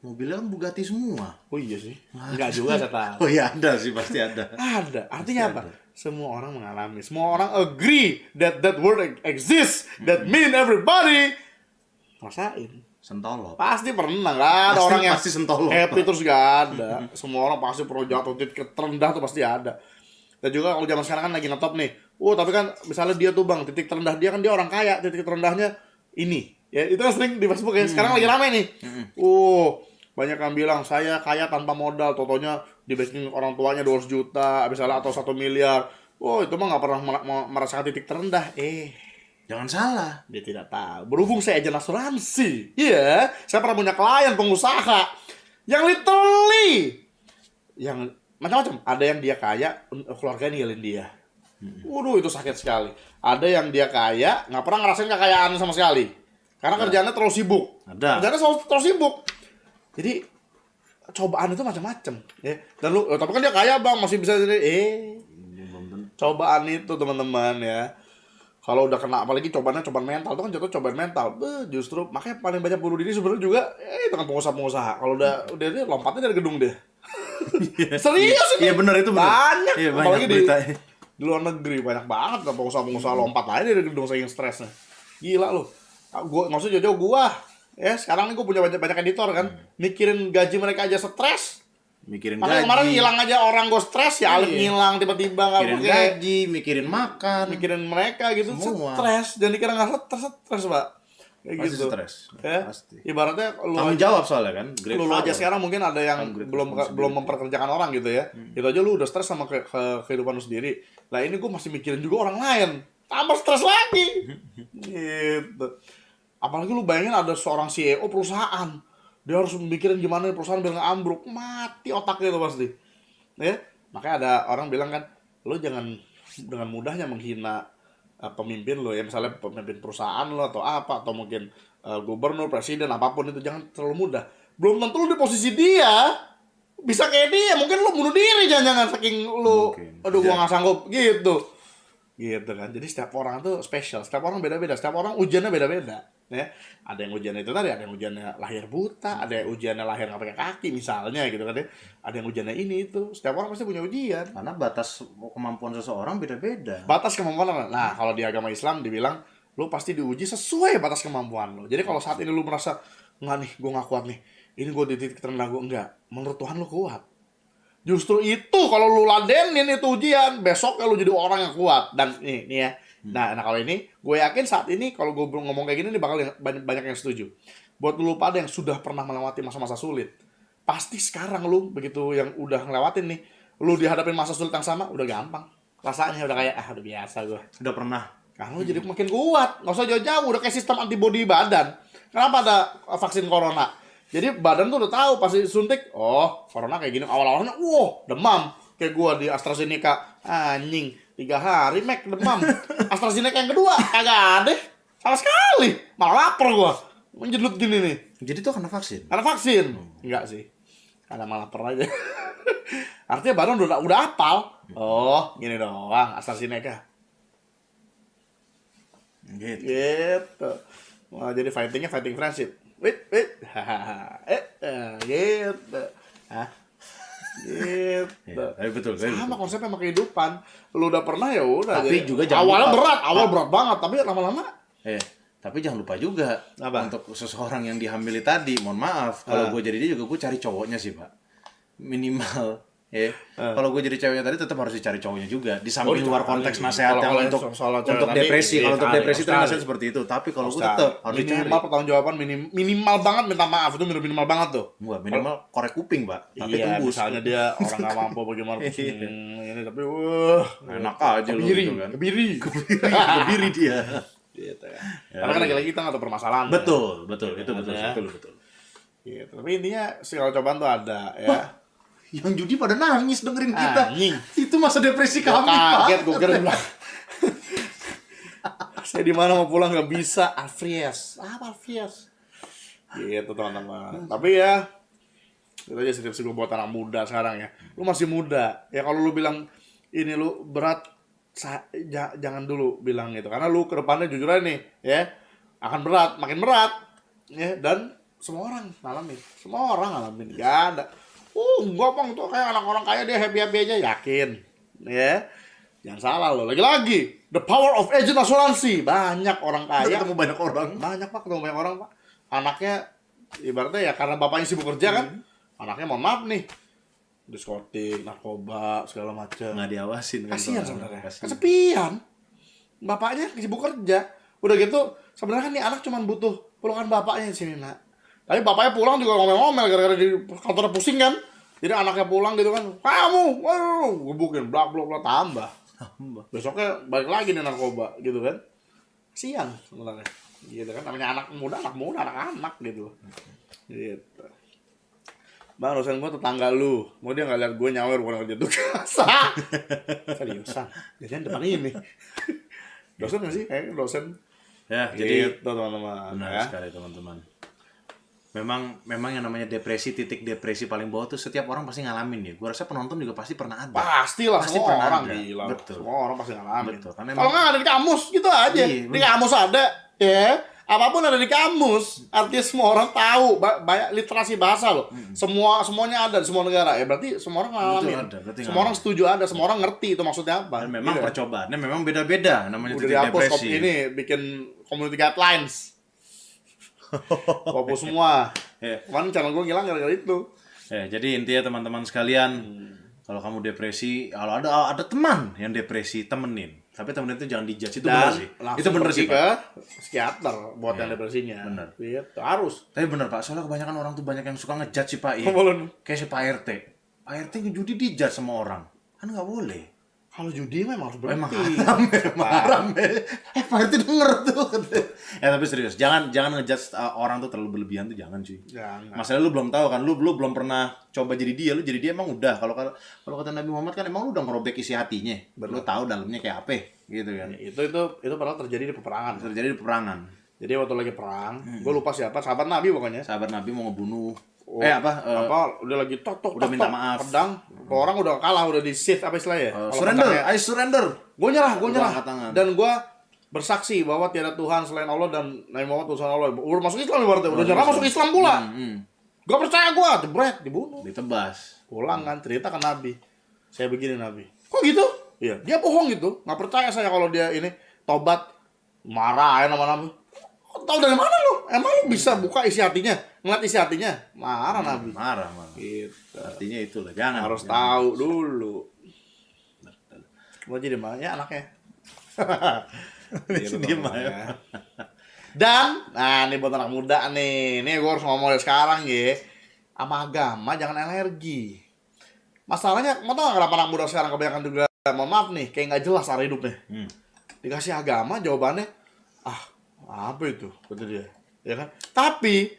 Mobilnya kan Bugatti semua. Oh iya sih. Enggak juga kata. Oh iya ada sih, pasti ada. Ada. Artinya pasti apa? Ada. Semua orang mengalami. Semua orang agree that that word exists. That mean everybody rasain. Sentolop. Pasti pernah kan orang yang pasti sentolop. Happy terus gak ada. Semua orang pasti perlu jatuh titik terendah tuh pasti ada. Dan juga kalau zaman sekarang kan lagi ngetop nih. Oh, tapi kan misalnya dia tuh Bang, titik terendah dia kan dia orang kaya, titik terendahnya ini. Ya, itu kan sering di Facebook ya. Sekarang hmm. lagi ramai nih. Hmm. Oh, banyak yang bilang saya kaya tanpa modal, totonya di backing orang tuanya dua ratus juta misalnya atau satu miliar. Oh itu mah nggak pernah merasakan titik terendah. Eh jangan salah, dia tidak tahu berhubung saya agen asuransi iya yeah. Saya pernah punya klien pengusaha yang literally yang macam-macam. Ada yang dia kaya keluarganya ninggalin dia, waduh itu sakit sekali. Ada yang dia kaya nggak pernah ngerasain kekayaan sama sekali karena ada. Kerjaannya terlalu sibuk, ada kerjaannya terlalu sibuk. Jadi cobaan itu macam-macam ya. Dan lu oh, tapi kan dia kaya Bang, masih bisa jadi eh cobaan itu teman-teman ya. Kalau udah kena apalagi cobaannya cobaan mental, itu kan jatuh cobaan mental. Eh, justru makanya paling banyak bunuh diri sebenarnya juga eh dengan pengusaha-pengusaha. Kalau udah udah dia lompatnya dari gedung deh. Serius ini. Iya benar itu benar. Banyak. Ya, banyak apalagi di, di luar negeri banyak banget kan pengusaha-pengusaha lompat aja dari gedung saking stresnya. Gila lu. Gua enggak usah jauh-jauh gua. Ya sekarang nih gue punya banyak banyak editor kan hmm. mikirin gaji mereka aja stres, mikirin padahal gaji. Kemarin hilang aja orang gue stres ya, Alif hilang tiba-tiba nggak mikirin pake. Gaji, mikirin makan, mikirin mereka gitu stres. Dan dikira nggak stres stres pak, kayak pasti gitu. Stres, ya? Pasti. Ibaratnya lu tanggung jawab soalnya kan. Great lu aja sekarang mungkin ada yang belum belum memperkerjakan orang gitu ya, hmm. itu aja lu udah stres sama ke, ke kehidupan lu sendiri. Nah ini gue masih mikirin juga orang lain, tambah stres lagi, gitu. Apalagi lu bayangin ada seorang C E O perusahaan, dia harus mikirin gimana perusahaan biar nggak ambruk, mati otaknya itu pasti ya. Makanya ada orang bilang kan, lu jangan dengan mudahnya menghina uh, pemimpin lo ya, misalnya pemimpin perusahaan lo atau apa, atau mungkin uh, gubernur, presiden, apapun itu, jangan terlalu mudah. Belum tentu lu di posisi dia bisa kayak dia, mungkin lu bunuh diri jangan-jangan saking lu mungkin. Aduh, gua nggak sanggup gitu gitu kan. Jadi setiap orang tuh spesial, setiap orang beda-beda, setiap orang ujiannya beda-beda ya. Ada yang ujiannya itu tadi, ada yang ujiannya lahir buta, ada yang ujiannya lahir nggak pakai kaki misalnya gitu kan ya. Ada yang ujiannya ini itu, setiap orang pasti punya ujian karena batas kemampuan seseorang beda-beda. Batas kemampuan, nah kalau di agama Islam dibilang lu pasti diuji sesuai batas kemampuan lo. Jadi kalau saat ini lu merasa nggak nih, gua nggak kuat nih, ini gue di titik terendah gue, enggak. Menurut Tuhan lu kuat. Justru itu kalau lu ladenin itu ujian, besoknya lu jadi orang yang kuat. Dan nih, nih ya. Hmm. Nah, nah kalau ini, gue yakin saat ini kalau gue ngomong kayak gini nih bakal banyak, banyak yang setuju. Buat lu pada yang sudah pernah melewati masa-masa sulit, pasti sekarang lu begitu yang udah ngelewatin nih, lu dihadapin masa sulit yang sama, udah gampang. Rasanya udah kayak, ah udah biasa gue. Udah pernah. Kalau hmm. jadi makin kuat, nggak usah jauh-jauh, udah kayak sistem antibodi badan. Kenapa ada vaksin corona? Jadi badan tuh udah tahu pasti suntik, oh corona kayak gini, awal-awalnya, wow demam, kayak gua di AstraZeneca, anjing tiga hari mek demam, AstraZeneca yang kedua kagak ada, sama sekali, malah lapar gua, menjedut gini nih. Jadi tuh karena vaksin? Karena vaksin, hmm. enggak sih, karena malah lapar aja. Artinya badan udah udah hafal, oh gini doang AstraZeneca, gitu. gitu. Wah, jadi fightingnya fighting friendship. Wait, wait, hahaha, eh, gitu, ah, gitu. Ya, betul, sama konsepnya sama kehidupan. Lu udah pernah ya udah. Tapi jadi, juga awalnya lupa. berat, awal ah. berat banget, tapi lama-lama. Eh, tapi jangan lupa juga apa? Untuk seseorang yang dihamili tadi, mohon maaf. Kalau ah. gue jadi dia juga, gue cari cowoknya sih pak, minimal. Eh, ah. Kalau gue jadi ceweknya tadi, tetap harus dicari cowoknya juga. Di samping oh, luar konteks nasihat yang untuk untuk depresi, kalau untuk depresi itu nasihat seperti itu. Tapi kalau gue tetap harus dicari. Minimal pertanggungjawaban, minim, minimal banget minta maaf itu minimal, minimal banget tuh. Wah, minimal kalo, korek kuping pak. Tapi iya, tembus. Misalnya dia orang nggak mampu bagaimana hmm, ini tapi wah enak aja loh gitu kan. Kebiri, kebiri, kebiri dia. Gitu ya. Karena kan lagi-lagi kita nggak tahu permasalahan. Betul, betul, itu betul, betul, betul. Tapi intinya segala cobaan tuh ada ya. Yang judi pada nangis dengerin kita. Anjing. Itu masa depresi kami, Pak. Kaget gue keren lah. Saya di mana mau pulang nggak bisa. Alfries. Apa Alfries? Gitu teman-teman. Tapi ya itu aja tips gue buat anak muda sekarang ya. Lu masih muda. Ya kalau lu bilang ini lu berat, jangan dulu bilang gitu. Karena lu ke depannya jujur aja nih, ya. Akan berat, makin berat. Ya, dan semua orang ngalamin. Semua orang ngalamin. Gak ada. Uh, ngomong tuh kayak anak-orang kaya dia happy-happy aja, yakin. Ya. Jangan salah loh. Lagi-lagi, the power of agent asuransi. Banyak orang kaya. Ketemu banyak orang. Banyak Pak, ketemu banyak orang Pak. Anaknya, ibaratnya ya karena bapaknya sibuk kerja kan. Hmm. Anaknya mohon maaf nih. Diskotik, narkoba, segala macam. Nggak diawasin. Kasihan sebenarnya. Kesepian. Bapaknya sibuk kerja. Udah gitu, sebenarnya kan nih anak cuma butuh pelukan bapaknya di sini nak. Tapi bapaknya pulang juga ngomel-ngomel gara-gara di kantor pusing kan. Jadi anaknya pulang gitu kan, kamu, waduh, gebukin, blak blak blak tambah. Tambah. Besoknya balik lagi nih narkoba gitu kan. Siang sebenarnya. Gitu kan, namanya anak muda, anak muda, anak-anak gitu. Gitu. Bang, dosen gue tetangga lu, mau dia nggak lihat gue nyawer bukan kerja tugas. Seriusan, jadian depan ini. Dosen nggak sih? Kayaknya dosen. Ya, jadi gitu, teman-teman. Benar ya. Sekali teman-teman. Memang memang yang namanya depresi, titik depresi paling bawah tuh setiap orang pasti ngalamin ya. Gue rasa penonton juga pasti pernah ada. Pastilah, pasti semua pernah orang ada. Gila. Betul. Semua orang pasti ngalamin. Betul. Kalau emang... nggak ada di kamus, gitu aja. Iyi, di kamus ada, ya. Apapun ada di kamus. Artinya semua orang tahu, banyak literasi bahasa loh. Hmm. Semua semuanya ada di semua negara. Ya berarti semua orang ngalamin. Ada, semua ngalamin. Orang setuju ada, semua orang ngerti itu maksudnya apa. Dan memang gitu. Percobaannya memang beda-beda namanya. Udah titik depresi. Ini bikin community guidelines. Kopo semua. Kemarin channel gue ngilang gara-gara itu. Eh, jadi intinya teman-teman sekalian, hmm. kalau kamu depresi, kalau ada ada teman yang depresi, temenin. Tapi temenin itu jangan dijudge, itu benar sih. Itu benar sih ke psikiater buat yang depresinya. Benar. Gitu. Harus. Tapi benar Pak, soalnya kebanyakan orang tuh banyak yang suka ngejudge sih Pak. Ya. Kayak si Pak R T. Pak R T ngejudi dijudge sama orang. Kan nggak boleh. Kalau judi memang harus berhenti. Memang haram. Eh, Pak R T denger tuh. Ya, tapi serius. Jangan jangan ngejudge uh, orang tuh terlalu berlebihan tuh. Jangan cuy. Jangan. Masalah lu belum tahu kan. Lu, lu belum pernah coba jadi dia. Lu jadi dia emang udah. Kalau kalau kata Nabi Muhammad kan emang lu udah ngerobek isi hatinya. Betul. Lu tahu dalamnya kayak apa. Gitu kan. Ya, itu, itu, itu padahal terjadi di peperangan. Terjadi di peperangan. Jadi waktu lagi perang, hmm. gue lupa siapa, sahabat Nabi pokoknya. Sahabat Nabi mau ngebunuh. Oh, eh apa? Uh, apa udah lagi tok tok udah tok, minta tok, maaf. Pedang, hmm. orang udah kalah, udah di Sith apa istilahnya? Uh, surrender, katanya, I surrender. Gue nyerah, gue nyerah. Dan gue bersaksi bahwa tiada Tuhan selain Allah dan Nabi Muhammad utusan Allah. Udah masuk Islam berarti, udah nyerah masuk Islam pula. Hmm, hmm. Gak percaya gue, jebret, dibunuh. Ditebas. Pulang kan, cerita ke Nabi. Saya begini Nabi. Kok gitu? Iya, dia bohong gitu. Gak percaya saya kalau dia ini tobat, marah ya nama-nama. Tahu dari mana lu? Emang lu bisa buka isi hatinya? Ngeliat isi hatinya? Marah hmm, Nabi. Marah, marah. Gitu. Artinya itulah, jangan. Harus jangan tahu bisa dulu. Mau jadi makanya anaknya. Diam aja. Dan, nah ini buat anak muda nih. Ini gue harus ngomong dari sekarang ya. Sama agama jangan alergi. Masalahnya, mau tau gak kenapa anak muda sekarang kebanyakan juga, mohon maaf nih, kayak gak jelas arah hidupnya. Hmm. Dikasih agama, jawabannya, ah, apa itu? Betul dia, ya kan? Tapi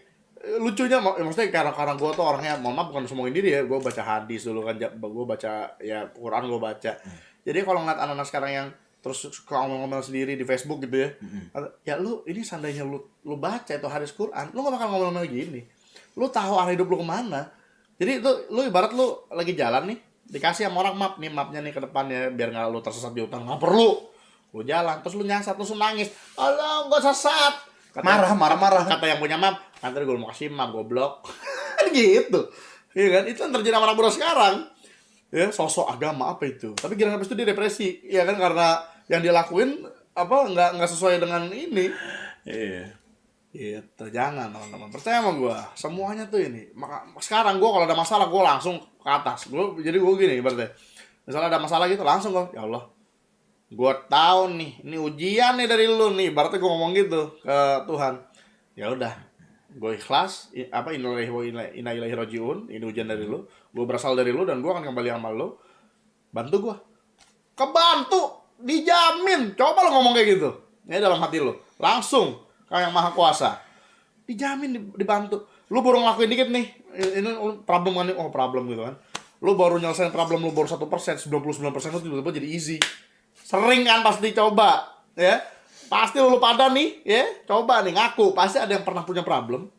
lucunya, mak maksudnya karena karena gue tuh orangnya, mohon maaf bukan semuanya diri ya, gue baca hadis dulu kan, gue baca ya Quran gue baca. Hmm. Jadi kalau ngeliat anak-anak sekarang yang terus suka ngomong-ngomong sendiri di Facebook gitu ya, hmm. ya lu ini seandainya lu lu baca itu hadis Quran, lu gak bakal ngomong-ngomong gini. Lu tahu arah hidup lu kemana. Jadi itu lu ibarat lu lagi jalan nih, dikasih sama orang map nih, mapnya nih ke depannya biar nggak lu tersesat di hutan, nggak perlu. Lu jalan, terus lu nyasar, terus lu nangis. Allah, gua sesat. Kata, marah, marah, marah. Kata yang punya map, nanti gue mau kasih map, goblok. Gitu. Iya kan? Itu yang terjadi sama anak sekarang. Ya, sosok agama apa itu. Tapi kira-kira habis itu dia depresi. Iya kan? Karena yang dia lakuin, apa, nggak, nggak sesuai dengan ini. Iya. Gitu, jangan teman-teman. Percaya sama gue. Semuanya tuh ini. Maka, sekarang gue kalau ada masalah, gue langsung ke atas. Gua, jadi gue gini, berarti. Misalnya ada masalah gitu, langsung gue, ya Allah. Gue tahu nih, ini ujian nih dari lu nih. Berarti gue ngomong gitu ke Tuhan. Ya udah, gue ikhlas. Apa innalillahi wa inna ilaihi rajiun. Ini ujian dari lu. Gue berasal dari lu dan gue akan kembali sama lu. Bantu gue. Kebantu, dijamin. Coba lu ngomong kayak gitu. Ini dalam hati lu. Langsung kau yang maha kuasa. Dijamin dibantu. Lu baru ngelakuin dikit nih. Ini problem kan? Oh problem gitu kan. Lu baru nyelesain problem lu baru satu persen, sembilan puluh sembilan persen itu tiba-tiba jadi easy. Sering kan pasti coba, ya. Pasti lu pada nih, ya. Coba nih, ngaku. Pasti ada yang pernah punya problem.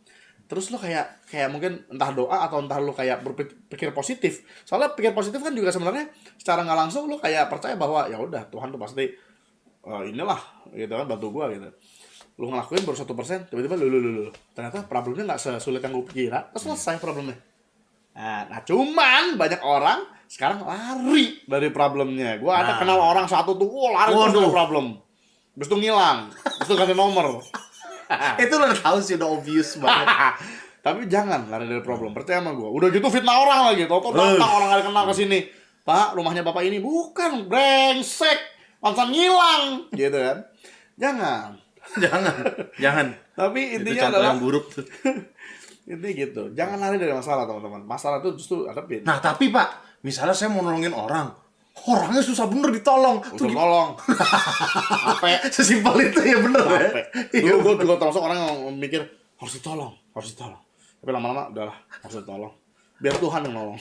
Terus lu kayak, kayak mungkin entah doa atau entah lu kayak berpikir positif. Soalnya pikir positif kan juga sebenarnya secara nggak langsung lu kayak percaya bahwa ya udah Tuhan tuh pasti uh, inilah, gitu kan, bantu gua gitu. Lu ngelakuin baru satu persen, tiba-tiba lu, lu, lu, lu. Ternyata problemnya nggak sesulit yang gua kira. Terus selesai problemnya. Nah, nah cuman banyak orang sekarang lari dari problemnya. Gue nah. ada kenal orang satu tuh, oh, lari oh, terus dari problem. Terus tuh ngilang, terus tuh ganti nomor. Itu udah tahu sih, udah obvious banget. Tapi jangan lari dari problem, percaya sama gue. Udah gitu fitnah orang lagi, tau-tau datang orang gak kenal kesini. Pak, rumahnya bapak ini bukan, brengsek, pansan ngilang. Gitu kan. Jangan. Jangan, jangan. Tapi intinya adalah yang buruk tuh. Intinya gitu, jangan lari dari masalah teman-teman. Masalah itu justru ada pin. Nah tapi pak, misalnya saya mau nolongin orang, orangnya susah bener ditolong. Tuh tolong. Apa? Sesimpel itu ya bener ya. Dulu gue juga termasuk orang yang mikir harus ditolong, harus ditolong. Tapi lama-lama udahlah harus ditolong. Biar Tuhan yang nolong.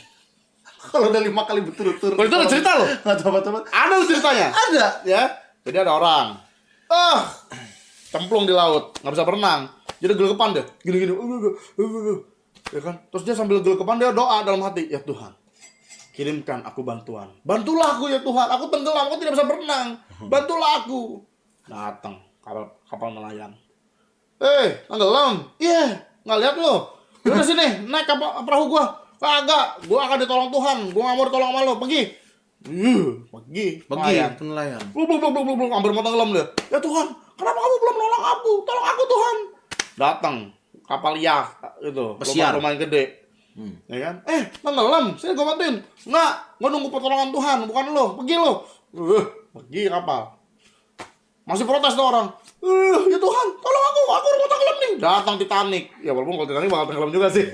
Kalau udah lima kali berturut-turut. Kalau itu ada cerita loh. Nggak coba-coba. Ada ceritanya. Ada ya. Jadi ada orang, ah, cemplung di laut, nggak bisa berenang. Jadi gelegepan deh, gini-gini, ya kan? Terus dia sambil gelegepan dia doa dalam hati, ya Tuhan, kirimkan aku bantuan. Bantulah aku ya Tuhan. Aku tenggelam, aku tidak bisa berenang. Bantulah aku. Datang kapal kapal nelayan. Eh, tenggelam. Iya, yeah, nggak lihat lo. Udah sini, naik kapal perahu gua. Kagak, gua akan ditolong Tuhan. Gua nggak mau ditolong sama lo. Pergi. Uh, pergi. Pergi nelayan. Blub blub blub blub blub, hampir mau tenggelam deh. Ya Tuhan, kenapa kamu belum nolong aku? Tolong aku Tuhan. Datang kapal ya itu, pesiar lumayan gede. Hmm. Ya kan? Eh, tenggelam, sini gue bantuin. Nggak, gue nunggu pertolongan Tuhan, bukan lo. Pergi lo. Uh, pergi kapal. Masih protes tuh orang. Uh, ya Tuhan, tolong aku, aku mau tenggelam nih. Datang Titanic. Ya walaupun kalau Titanic bakal tenggelam juga sih.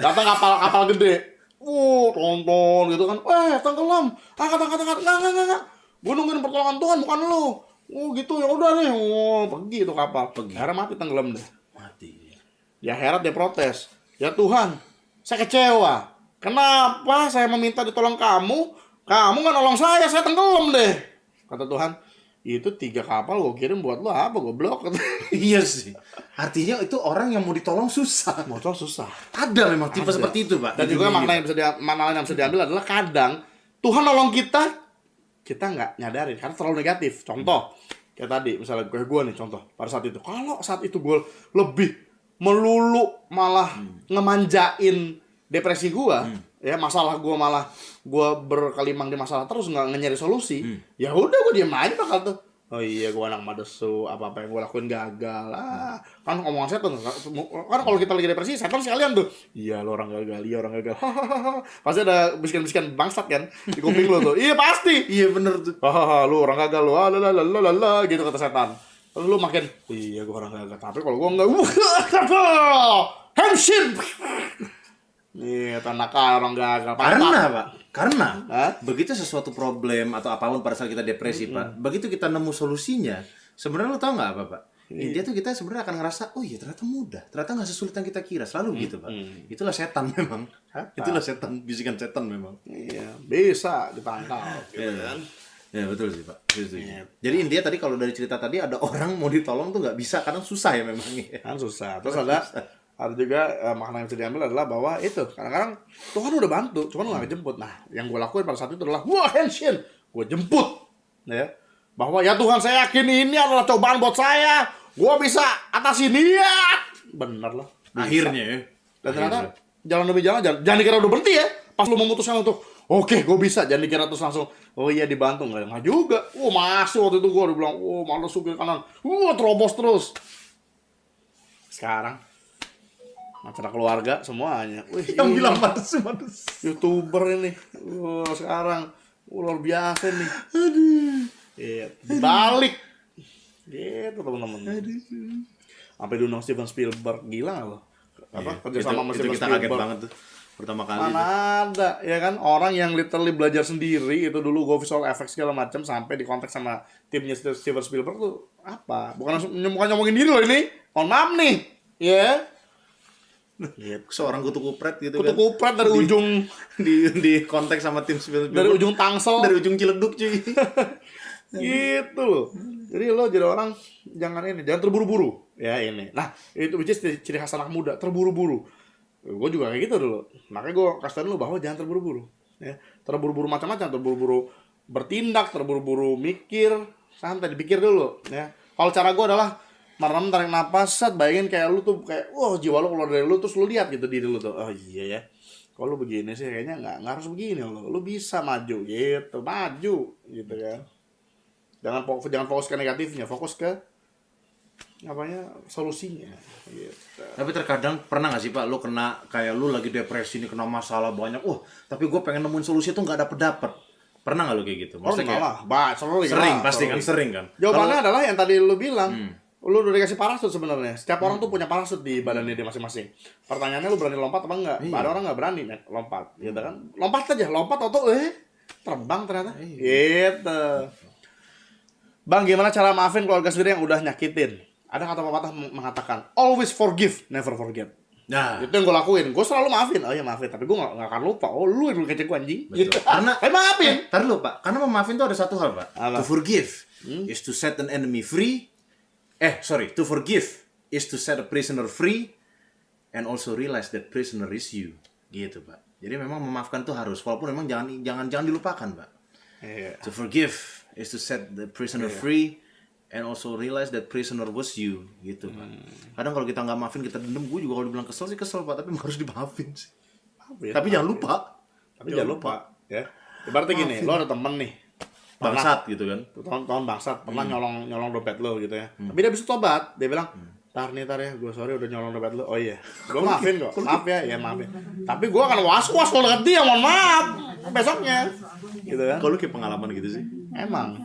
Datang kapal-kapal gede. Uh, tonton gitu kan. Eh, tenggelam. Angkat, angkat, angkat. Nggak, nggak, nggak. Gue nungguin pertolongan Tuhan, bukan lo. Oh, uh, gitu. Ya udah nih. Oh, pergi itu kapal. Pergi. Akhirnya mati tenggelam deh. Mati. Ya Herat dia protes. Ya Tuhan, saya kecewa. Kenapa saya meminta ditolong kamu? Kamu nggak nolong saya, saya tenggelam deh. Kata Tuhan, Itu tiga kapal gue kirim buat lo apa, goblok? Iya sih. Artinya itu orang yang mau ditolong susah. Mau tolong susah. Ada memang tipe ada. Seperti itu, Pak. Dan juga makna yang bisa dia, makna yang bisa diambil adalah kadang Tuhan nolong kita, kita nggak nyadarin karena terlalu negatif. Contoh, kayak tadi misalnya gue gue nih contoh pada saat itu. Kalau saat itu gue lebih melulu malah hmm. ngemanjain depresi gue, hmm. ya masalah gue malah gue berkelimang di masalah terus nggak nyari solusi, hmm. ya udah gue diem aja bakal tuh. Oh iya gue anak madesu, apa apa yang gue lakuin gagal, ah kan omongan setan, kan kalau kita lagi depresi setan sekalian tuh, iya lo orang gagal, iya orang gagal, hahaha, pasti ada bisikan-bisikan bangsat kan di kuping lo tuh, iya pasti, iya bener tuh, hahaha lo orang gagal lo, lalalala gitu kata setan, lo makin, iya gue orang gagal, tapi kalau gue nggak, wuh, hamsin. Iya, tanaka orang gagal. Karena, Pak, karena Hah? begitu sesuatu problem atau apapun pada saat kita depresi, mm-hmm. Pak, begitu kita nemu solusinya, sebenarnya lo tau nggak apa, Pak? Intinya tuh kita sebenarnya akan ngerasa, oh iya ternyata mudah, ternyata nggak sesulit yang kita kira, selalu mm-hmm. gitu, Pak. Itulah setan memang, Hah? itulah setan, bisikan setan memang. Iya, bisa dipantau, gitu kan? Ya betul sih, Pak. Betul, ya. Jadi intinya tadi kalau dari cerita tadi ada orang mau ditolong tuh nggak bisa, karena susah ya memang. Kan susah, terus ada. Ada juga eh, makna yang bisa diambil adalah bahwa itu kadang-kadang Tuhan udah bantu, cuman lo gak jemput. Nah, yang gue lakuin pada saat itu adalah wah henshin, gue jemput, ya bahwa ya Tuhan saya yakin ini adalah cobaan buat saya, gue bisa atasi dia. Bener lah. Akhirnya ya. Dan ternyata Akhirnya. jalan demi jalan, jalan, jangan dikira udah berhenti ya. Pas lo memutuskan untuk oke, okay, gue bisa, jangan dikira terus langsung oh iya dibantu nggak, nggak juga. Oh masuk waktu itu gue udah bilang, oh malas ke kanan, oh terobos terus. Sekarang acara keluarga semuanya. Wih, yang bilang madesu madesu. YouTuber ini. Wah, sekarang wah, luar biasa nih. Aduh. Iya, balik. Gitu teman-teman. Aduh. Sampai diundang Steven Spielberg, gila enggak lo? Apa iya, kerja sama itu, itu kita Spielberg. Kaget banget tuh. Pertama kali. Mana ada, ya kan orang yang literally belajar sendiri itu dulu go visual effects segala macam sampai dikontak sama timnya Steven Spielberg tuh apa? Bukan langsung nyomongin diri lo ini. Mohon maaf nih. Ya. Yeah. Yep. Seorang kutu kupret gitu kutu kan. Kupret dari di, ujung di di kontak sama tim Spielberg. Dari ujung Tangsel, dari ujung Ciledug cuy. Gitu loh. Jadi lo jadi orang jangan ini, jangan terburu-buru. Ya ini. Nah, itu which is ciri khas anak muda, terburu-buru. Gue juga kayak gitu dulu. Makanya gue kasih tau lu bahwa jangan terburu-buru. Ya, terburu-buru macam-macam, terburu-buru bertindak, terburu-buru mikir, santai dipikir dulu, ya. Kalau cara gue adalah malam tarik napas, set bayangin kayak lu tuh kayak wah jiwa lu keluar dari lu terus lu lihat gitu diri lu tuh. Oh iya ya. Kalau lu begini sih kayaknya enggak enggak harus begini lo. Lu bisa maju gitu, maju gitu kan. Jangan fokus jangan fokus ke negatifnya, fokus ke apanya solusinya gitu. Tapi terkadang pernah gak sih Pak lu kena kayak lu lagi depresi nih kena masalah banyak. Wah, tapi gue pengen nemuin solusi tuh enggak dapet-dapet. Pernah gak lu kayak gitu? Maksudnya kayak bah, sering, sering pasti kan, sering kan. Jawabannya Kalo, adalah yang tadi lu bilang. Hmm. Lu udah dikasih parasut sebenarnya. Setiap hmm. orang tuh punya parasut di badannya dia masing-masing. Pertanyaannya lu berani lompat apa enggak? Iya. Ada orang enggak berani nih lompat, gitu kan? Lompat aja, lompat atau eh terbang ternyata. Iya. Gitu. Bang, gimana cara maafin keluarga sendiri yang udah nyakitin? Ada kata pepatah mengatakan, always forgive, never forget. Nah, itu yang gue lakuin. Gue selalu maafin. Oh iya maafin, tapi gue gak, gak akan lupa. Oh lu yang dulu kecek gue anjing. Gitu. Karena eh, maafin. Eh, Ntar lu Pak, karena memaafin tuh ada satu hal Pak. Apa? To forgive hmm? is to set an enemy free. Eh, sorry, to forgive is to set a prisoner free and also realize that prisoner is you. Gitu, Pak. Jadi memang memaafkan tuh harus, walaupun memang jangan jangan jangan dilupakan, Pak. Yeah. To forgive is to set the prisoner yeah. free and also realize that prisoner was you. Gitu, Pak. Hmm. Kadang kalau kita nggak maafin, kita dendam. Gue juga kalau dibilang kesel sih kesel, Pak. Tapi harus dimaafin sih. Maafin, tapi maafin. jangan lupa. Tapi jangan lupa, lupa. ya. Berarti gini, lo ada temen nih. Bangsat gitu kan. Tahun-tahun bangsat pernah hmm. nyolong nyolong dompet lo gitu ya. Hmm. Tapi dia bisa tobat. Dia bilang, "Tar nih tar ya, gue sorry udah nyolong dompet lo." Oh iya. Gue maafin kok. Maaf ya, ya maafin. Tapi gue akan was-was kalau deket dia, mohon maaf. Besoknya. Gitu kan. Kalau lu kayak pengalaman gitu sih. Emang.